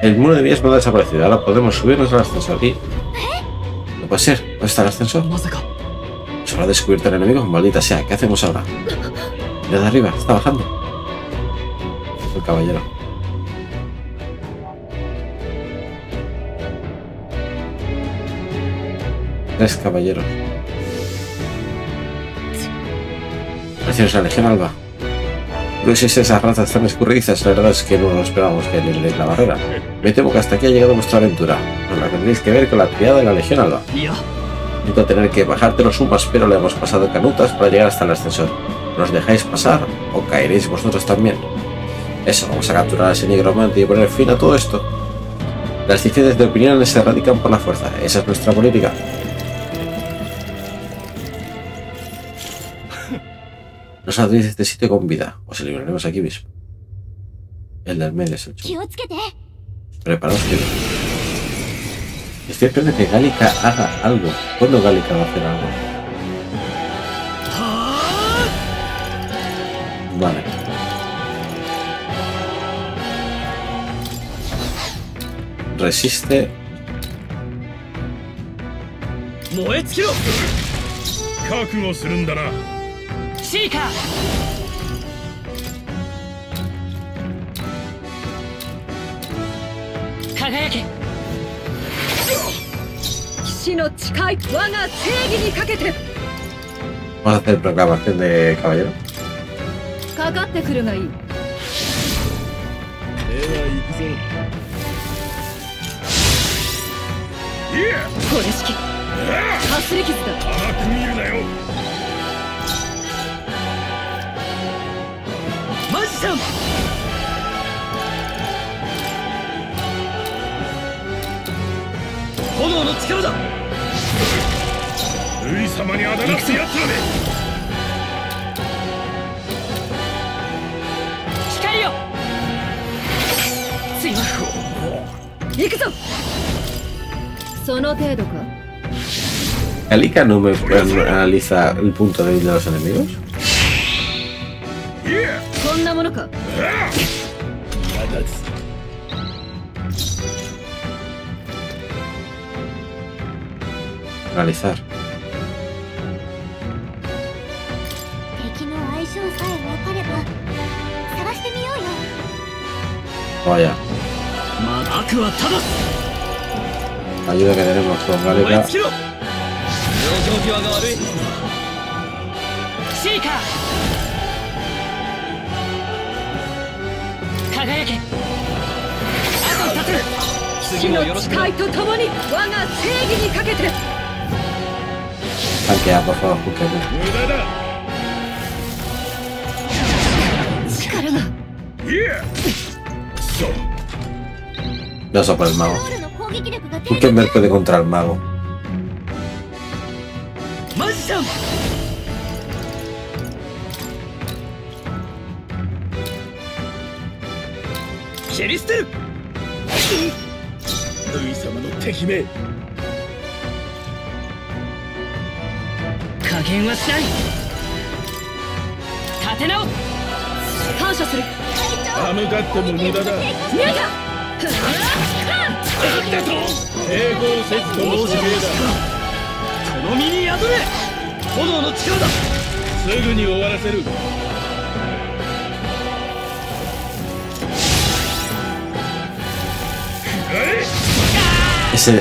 El muro de vías no ha desaparecido. Ahora podemos subirnos al ascensor aquí. No puede ser. ¿Dónde está el ascensor? Se habrá descubierto el enemigo. Maldita sea. ¿Qué hacemos ahora? Mira de arriba. Está bajando. El caballero. Tres caballeros. Gracias a la Legión Alba. No sé si esas razas tan escurridizas, la verdad es que no nos esperábamos que le den la barrera. Me temo que hasta aquí ha llegado vuestra aventura. Nos la tendréis que ver con la triada de la Legión Alba. Siento tener que bajarte los humos, pero le hemos pasado canutas para llegar hasta el ascensor. ¿Nos dejáis pasar o caeréis vosotros también? Eso, vamos a capturar a ese nigromante y poner fin a todo esto. Las diferencias de opiniones se erradican por la fuerza. Esa es nuestra política. No saldréis de este sitio con vida. Os eliminaremos aquí mismo. El del medio es el chulo. Preparaos, tío. Estoy esperando que Gallica haga algo. ¿Cuándo Gallica va a hacer algo? Vale. Resiste. Vamos a hacer proclamación de caballero. ¿Gallica no me analiza el punto de vista de los enemigos? Realizar. Vaya. Ayuda que tenemos con Gallica. Tanquea, por favor, Hulkenberg. No sopa el mago. Hulkenberg puede contra el mago.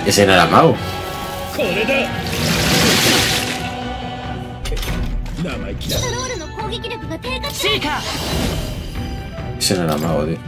Ese no era mago. Ese no era mago, tío.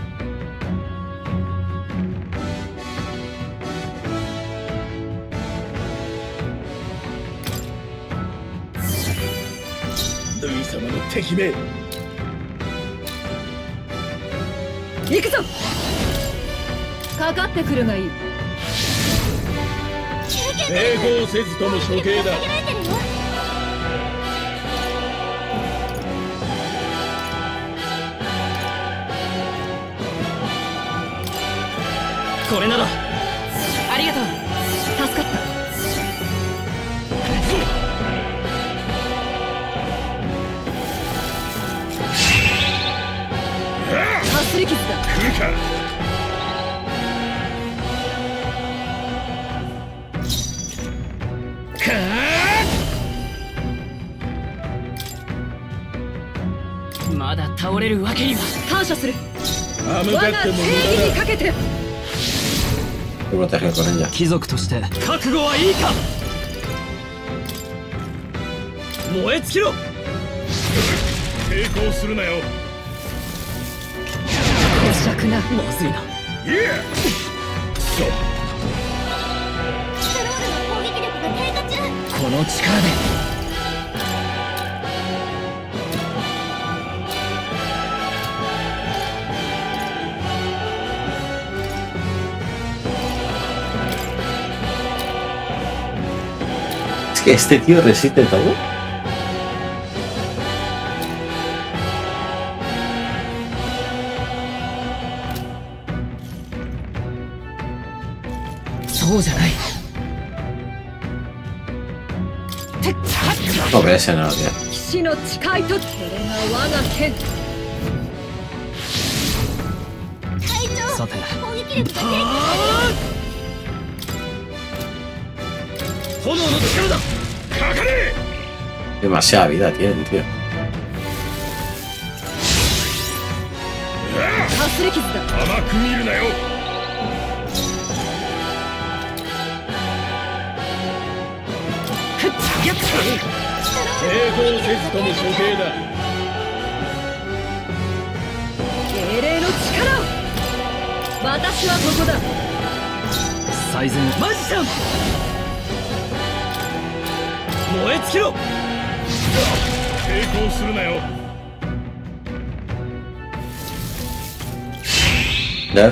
Proteger con ella. Este tío resiste todo. Pobre ese no, tío. Demasiada vida tienen, tío. La verdad es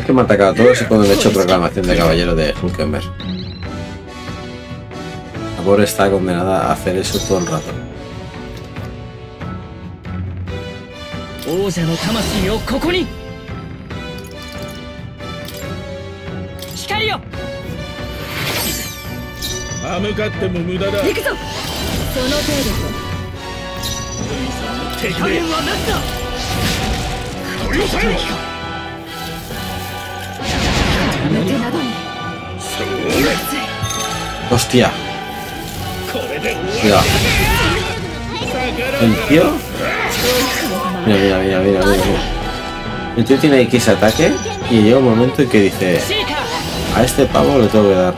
que me han atacado a todos y cuando le he hecho proclamación de caballero de Hulkenberg. La pobre está condenada a hacer eso todo el rato. Hostia. Cuidado. El tío. Mira, mira, mira, mira, mira. El tío tiene X ataque y llega un momento en que dice: a este pavo le tengo que dar.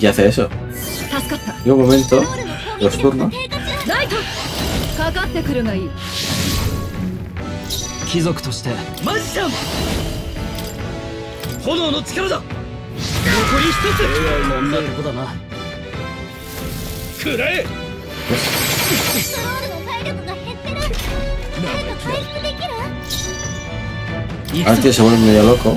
Y hace eso. Y un momento, los turnos. Ahora tío se vuelve medio loco.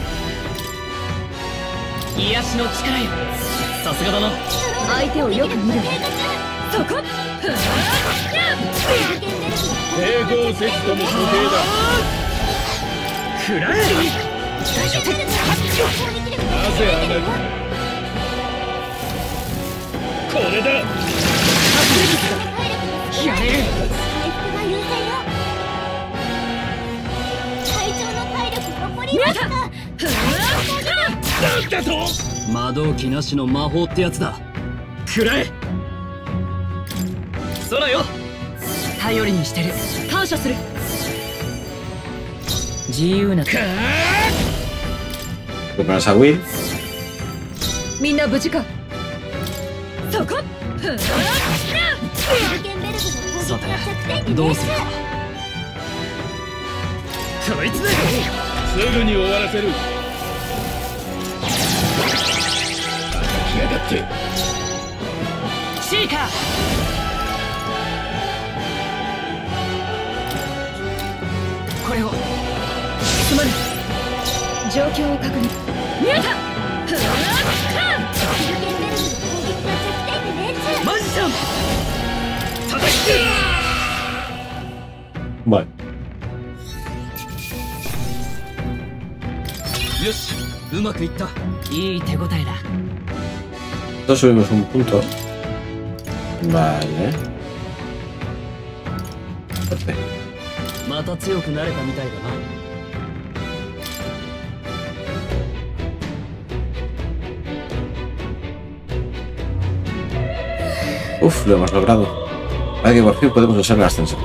Preparas a Will. Bueno. Entonces subimos un punto. Vale. Perfecto. Uf, lo hemos logrado. Para que por fin podemos usar el ascensor.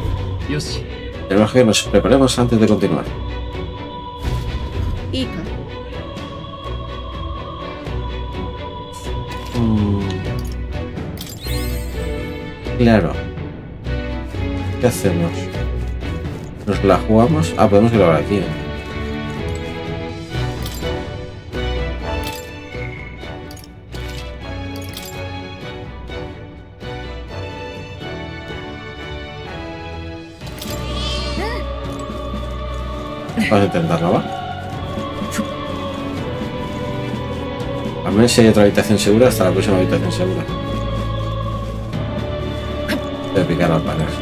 Tenemos que nos preparemos antes de continuar. Claro. ¿Qué hacemos? ¿Nos la jugamos? Ah, podemos grabar aquí. Vamos a intentarlo, ¿va? A ver si hay otra habitación segura. Hasta la próxima habitación segura. Voy a picar las paredes.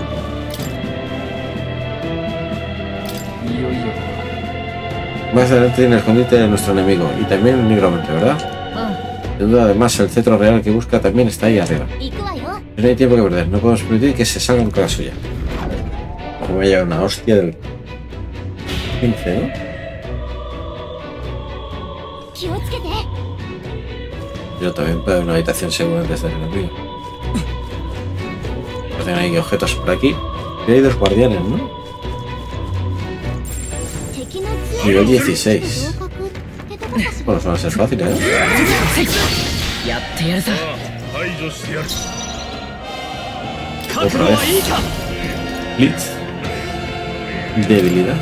Más adelante en el escondite de nuestro enemigo. Y también el nigromante, ¿verdad? Sin duda, además, el cetro real que busca también está ahí arriba. No hay tiempo que perder. No podemos permitir que se salgan con la suya. Me voy a llevar una hostia del... 15, ¿no? Yo también puedo una habitación segura antes de la enemigo. Tienen ahí objetos por aquí. Y hay dos guardianes, ¿no? Nivel 16. Bueno, eso va a ser fácil, ¿eh? Otra vez. Blitz. Debilidad.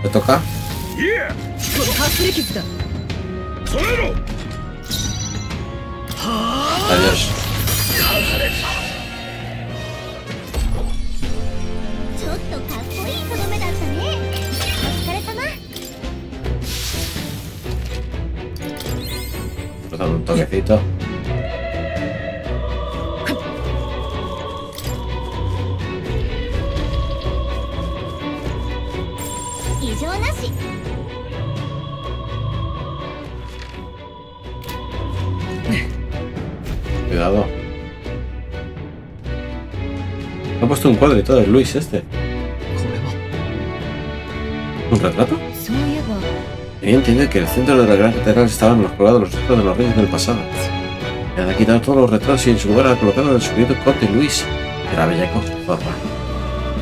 ¿Te toca? Adiós. Nos dan un toquecito. Me ha puesto un cuadro y todo, el Luis este. ¿Un retrato? Tenía entendido que el centro de la Gran Catedral estaban los colgados los restos de los reyes del pasado. Me han quitado todos los retratos y en su lugar ha colocado el subido Conde Luis, de la bellaco Zorba.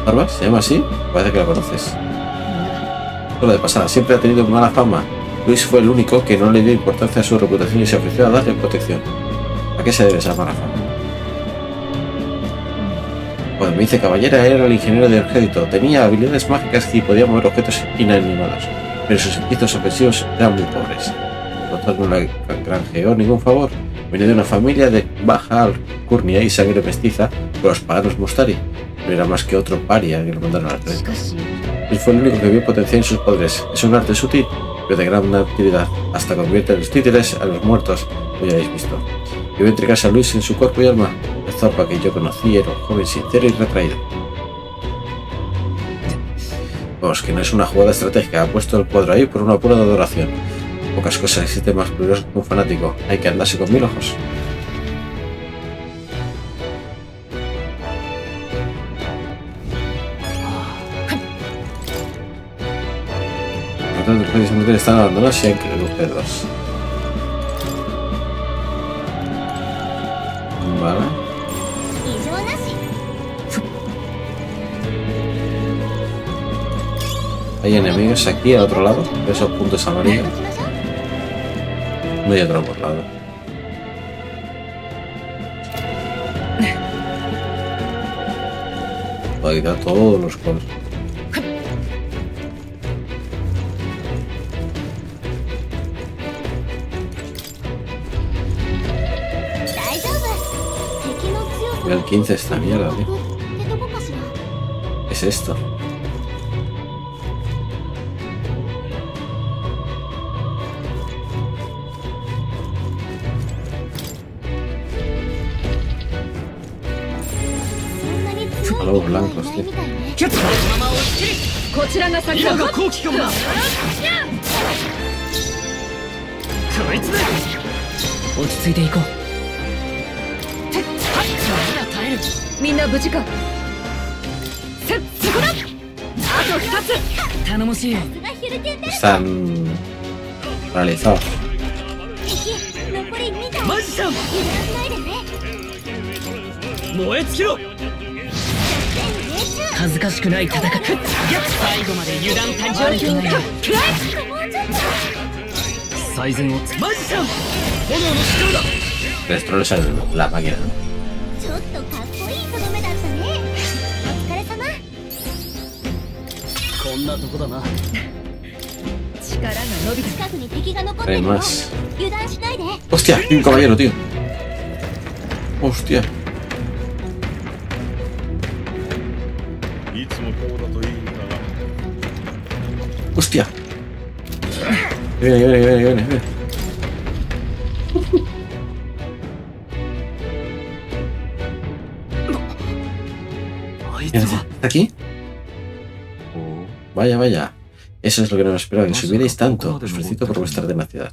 ¿Zorba? ¿Se llama así? Parece que la conoces. Solo de pasada, siempre ha tenido mala fama. Luis fue el único que no le dio importancia a su reputación y se ofreció a darle protección. ¿A qué se debe esa mala fama? Cuando me hice caballera era el ingeniero de crédito. Tenía habilidades mágicas y podía mover objetos inanimados, pero sus hechizos ofensivos eran muy pobres. Nosotros no le granjeó ningún favor. Venía de una familia de baja alcurnia y sangre mestiza con los paganos Mustari. No era más que otro paria que lo mandaron al crédito. Él fue el único que vio potencial en sus poderes. Es un arte sutil, pero de gran actividad. Hasta convierte a los títeres a los muertos, como ya habéis visto. Yo voy a entregarse a Luis en su cuerpo y alma. El Zorba que yo conocí era un joven sincero y retraído. Vamos, que no es una jugada estratégica. Ha puesto el cuadro ahí por una pura adoración. Pocas cosas existen más peligrosas que un fanático. Hay que andarse con mil ojos. Los reyes de mujeres están abandonados y hay que recuperarlos. Vale. Hay enemigos aquí al otro lado, de esos puntos amarillos. No hay otro por lado. Voy a quitar todos los cuadros. El 15 esta mierda, tío. ¿Qué es esto? Globos blancos, tío. Están realizados. Destroles a la máquina. Hay más. Hostia, un caballero, tío. Hostia. Hostia. Viene. ¿Está aquí? Vaya, vaya. Eso es lo que nos esperaban. Si hubierais tanto, os felicito por vuestra tenacidad.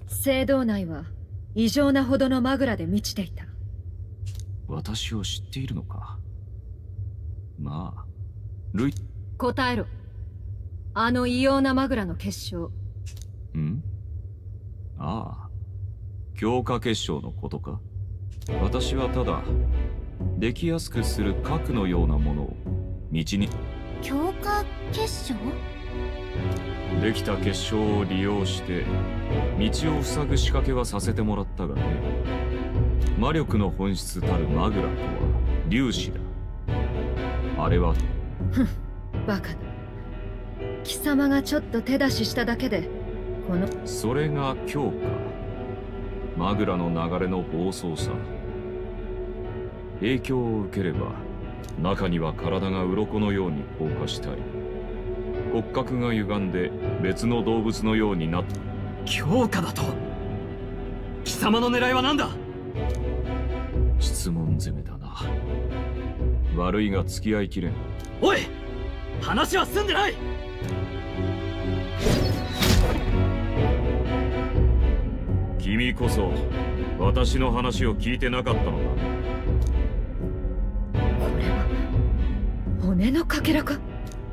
胸のかけらか。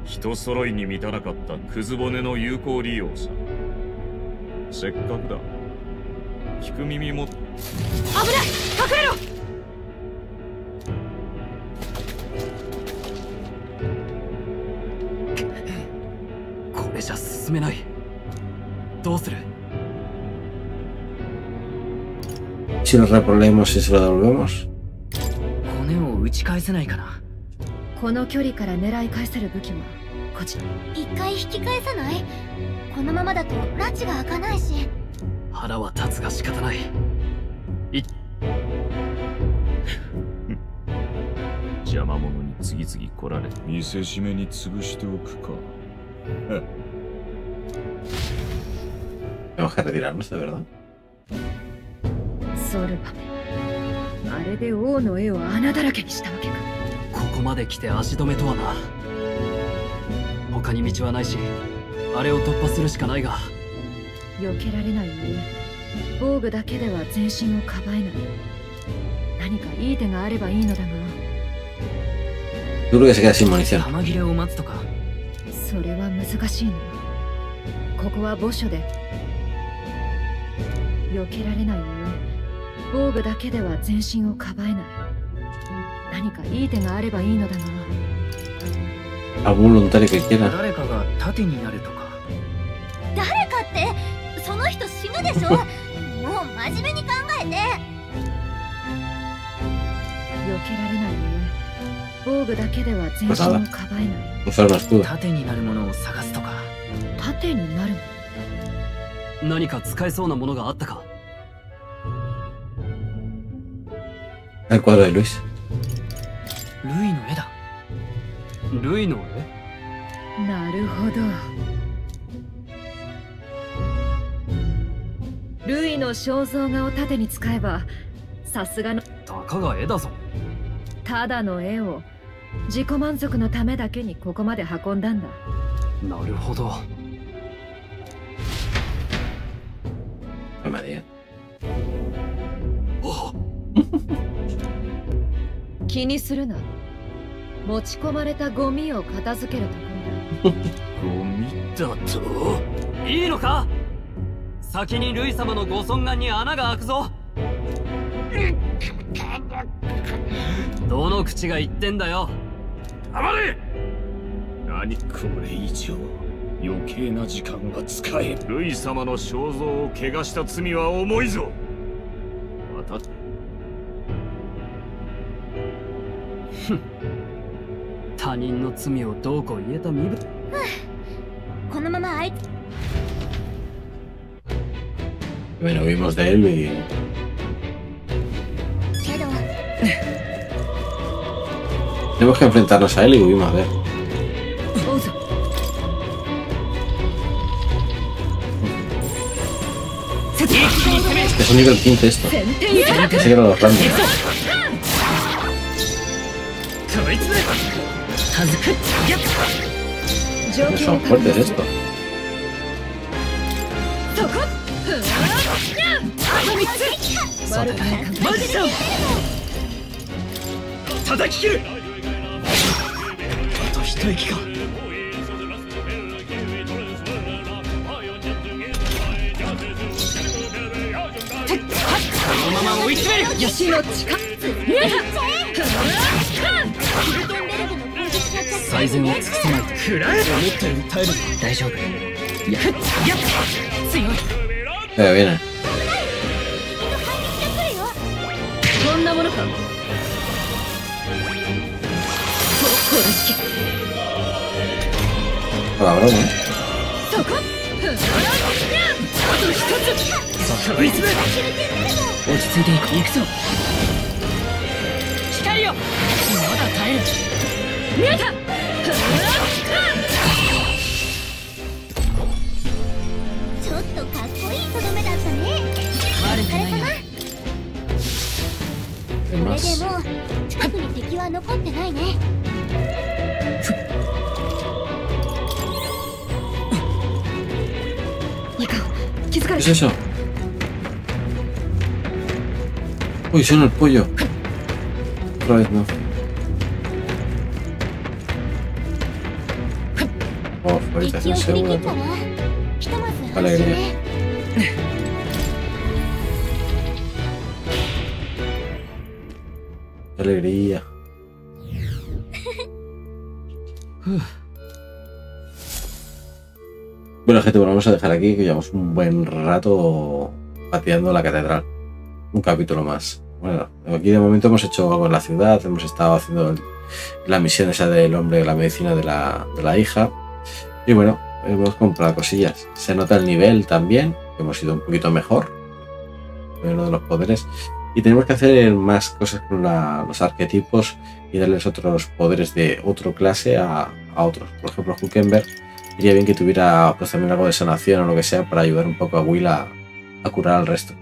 人揃いに満たなかったくず骨の有効利用さ。せっかくだ。聞く耳も。危ない。隠れろ。 じゃ進めない。どうする? Si nos reponemos y se lo devolvemos. 骨を打ち返せないかな。この距離から狙い返せる武器はこちら。一回引き返さない。このままだと拉致が開かないし。腹は立つが仕方ない。邪魔者に次々来られ、見せしめに潰しておくか。 Tenemos que retirarnos, de verdad. Zorba, ¿mare de O no eo anadarake ni shita wake ka? Koko made kite ashidome to wa na. Hoka ni michi wa nai shi, are o toppa suru shika nai ga. Yokerare nai ne. Bogue dake de wa zenshin o kabae nai. Nanika ii te ga areba ii no da ga. Yo creo que se queda sin munición. Kamagire o matsu toka. それは難しいの。ここは墓所で避けられないよ。防具だけでは全身をかばえない。何かいい手があればいいのだが。誰かが盾になるとか。誰かってその人死ぬでしょ。もう真面目に考えて。避けられないよ。 防具だけでは全身をかばえない。盾になるものを探すとか。盾になる。何か使えそうなものがあったか。これはルイス。ルイの絵だ。ルイの絵。なるほど。ルイの肖像画を盾に使えば、さすがの。たかが絵だぞ。 ただの絵を自己満足のためだけにここまで運んだんだ。なるほど。マリア。気にするな。持ち込まれたゴミを片付けるところだ。ゴミだと？いいのか？先にルイ様のご尊顔に穴が開くぞ。 どの口が言ってんだよ。黙れ。何これ以上余計な時間は使え。ルイ様の肖像を怪我した罪は重いぞ。また。他人の罪をどうこう言えた身分。このままあい。Bueno, vimos de él y tenemos que enfrentarnos a él y huimos de él. Es un nivel 15 esto. Se quedan los randos. No son fuertes esto. ¡Tataki! 一息か。このまま追い詰める。よしの力。最善を尽くさないと。くらえ。思ったより耐える。大丈夫。いや、強い。やべえな。こんなものか。これしき。 La broma. ¿Qué es eso? Uy, suena el pollo. Otra vez no. Por favor, estación segura. Alegría. Alegría. Bueno, gente, bueno, vamos a dejar aquí, que llevamos un buen rato pateando la catedral. Un capítulo más. Bueno, aquí de momento hemos hecho algo en la ciudad, hemos estado haciendo la misión esa del hombre de la medicina de la hija. Y bueno, hemos comprado cosillas. Se nota el nivel también, que hemos ido un poquito mejor. Uno de los poderes. Y tenemos que hacer más cosas con los arquetipos y darles otros poderes de otra clase a otros. Por ejemplo, Hulkenberg iría bien que tuviera pues también algo de sanación o lo que sea para ayudar un poco a Will a curar al resto.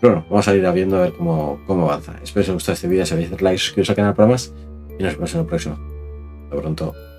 Pero bueno, vamos a ir viendo a ver cómo avanza. Espero que os haya gustado este vídeo, si habéis dado like, suscribiros al canal para más y nos vemos en el próximo. Hasta pronto.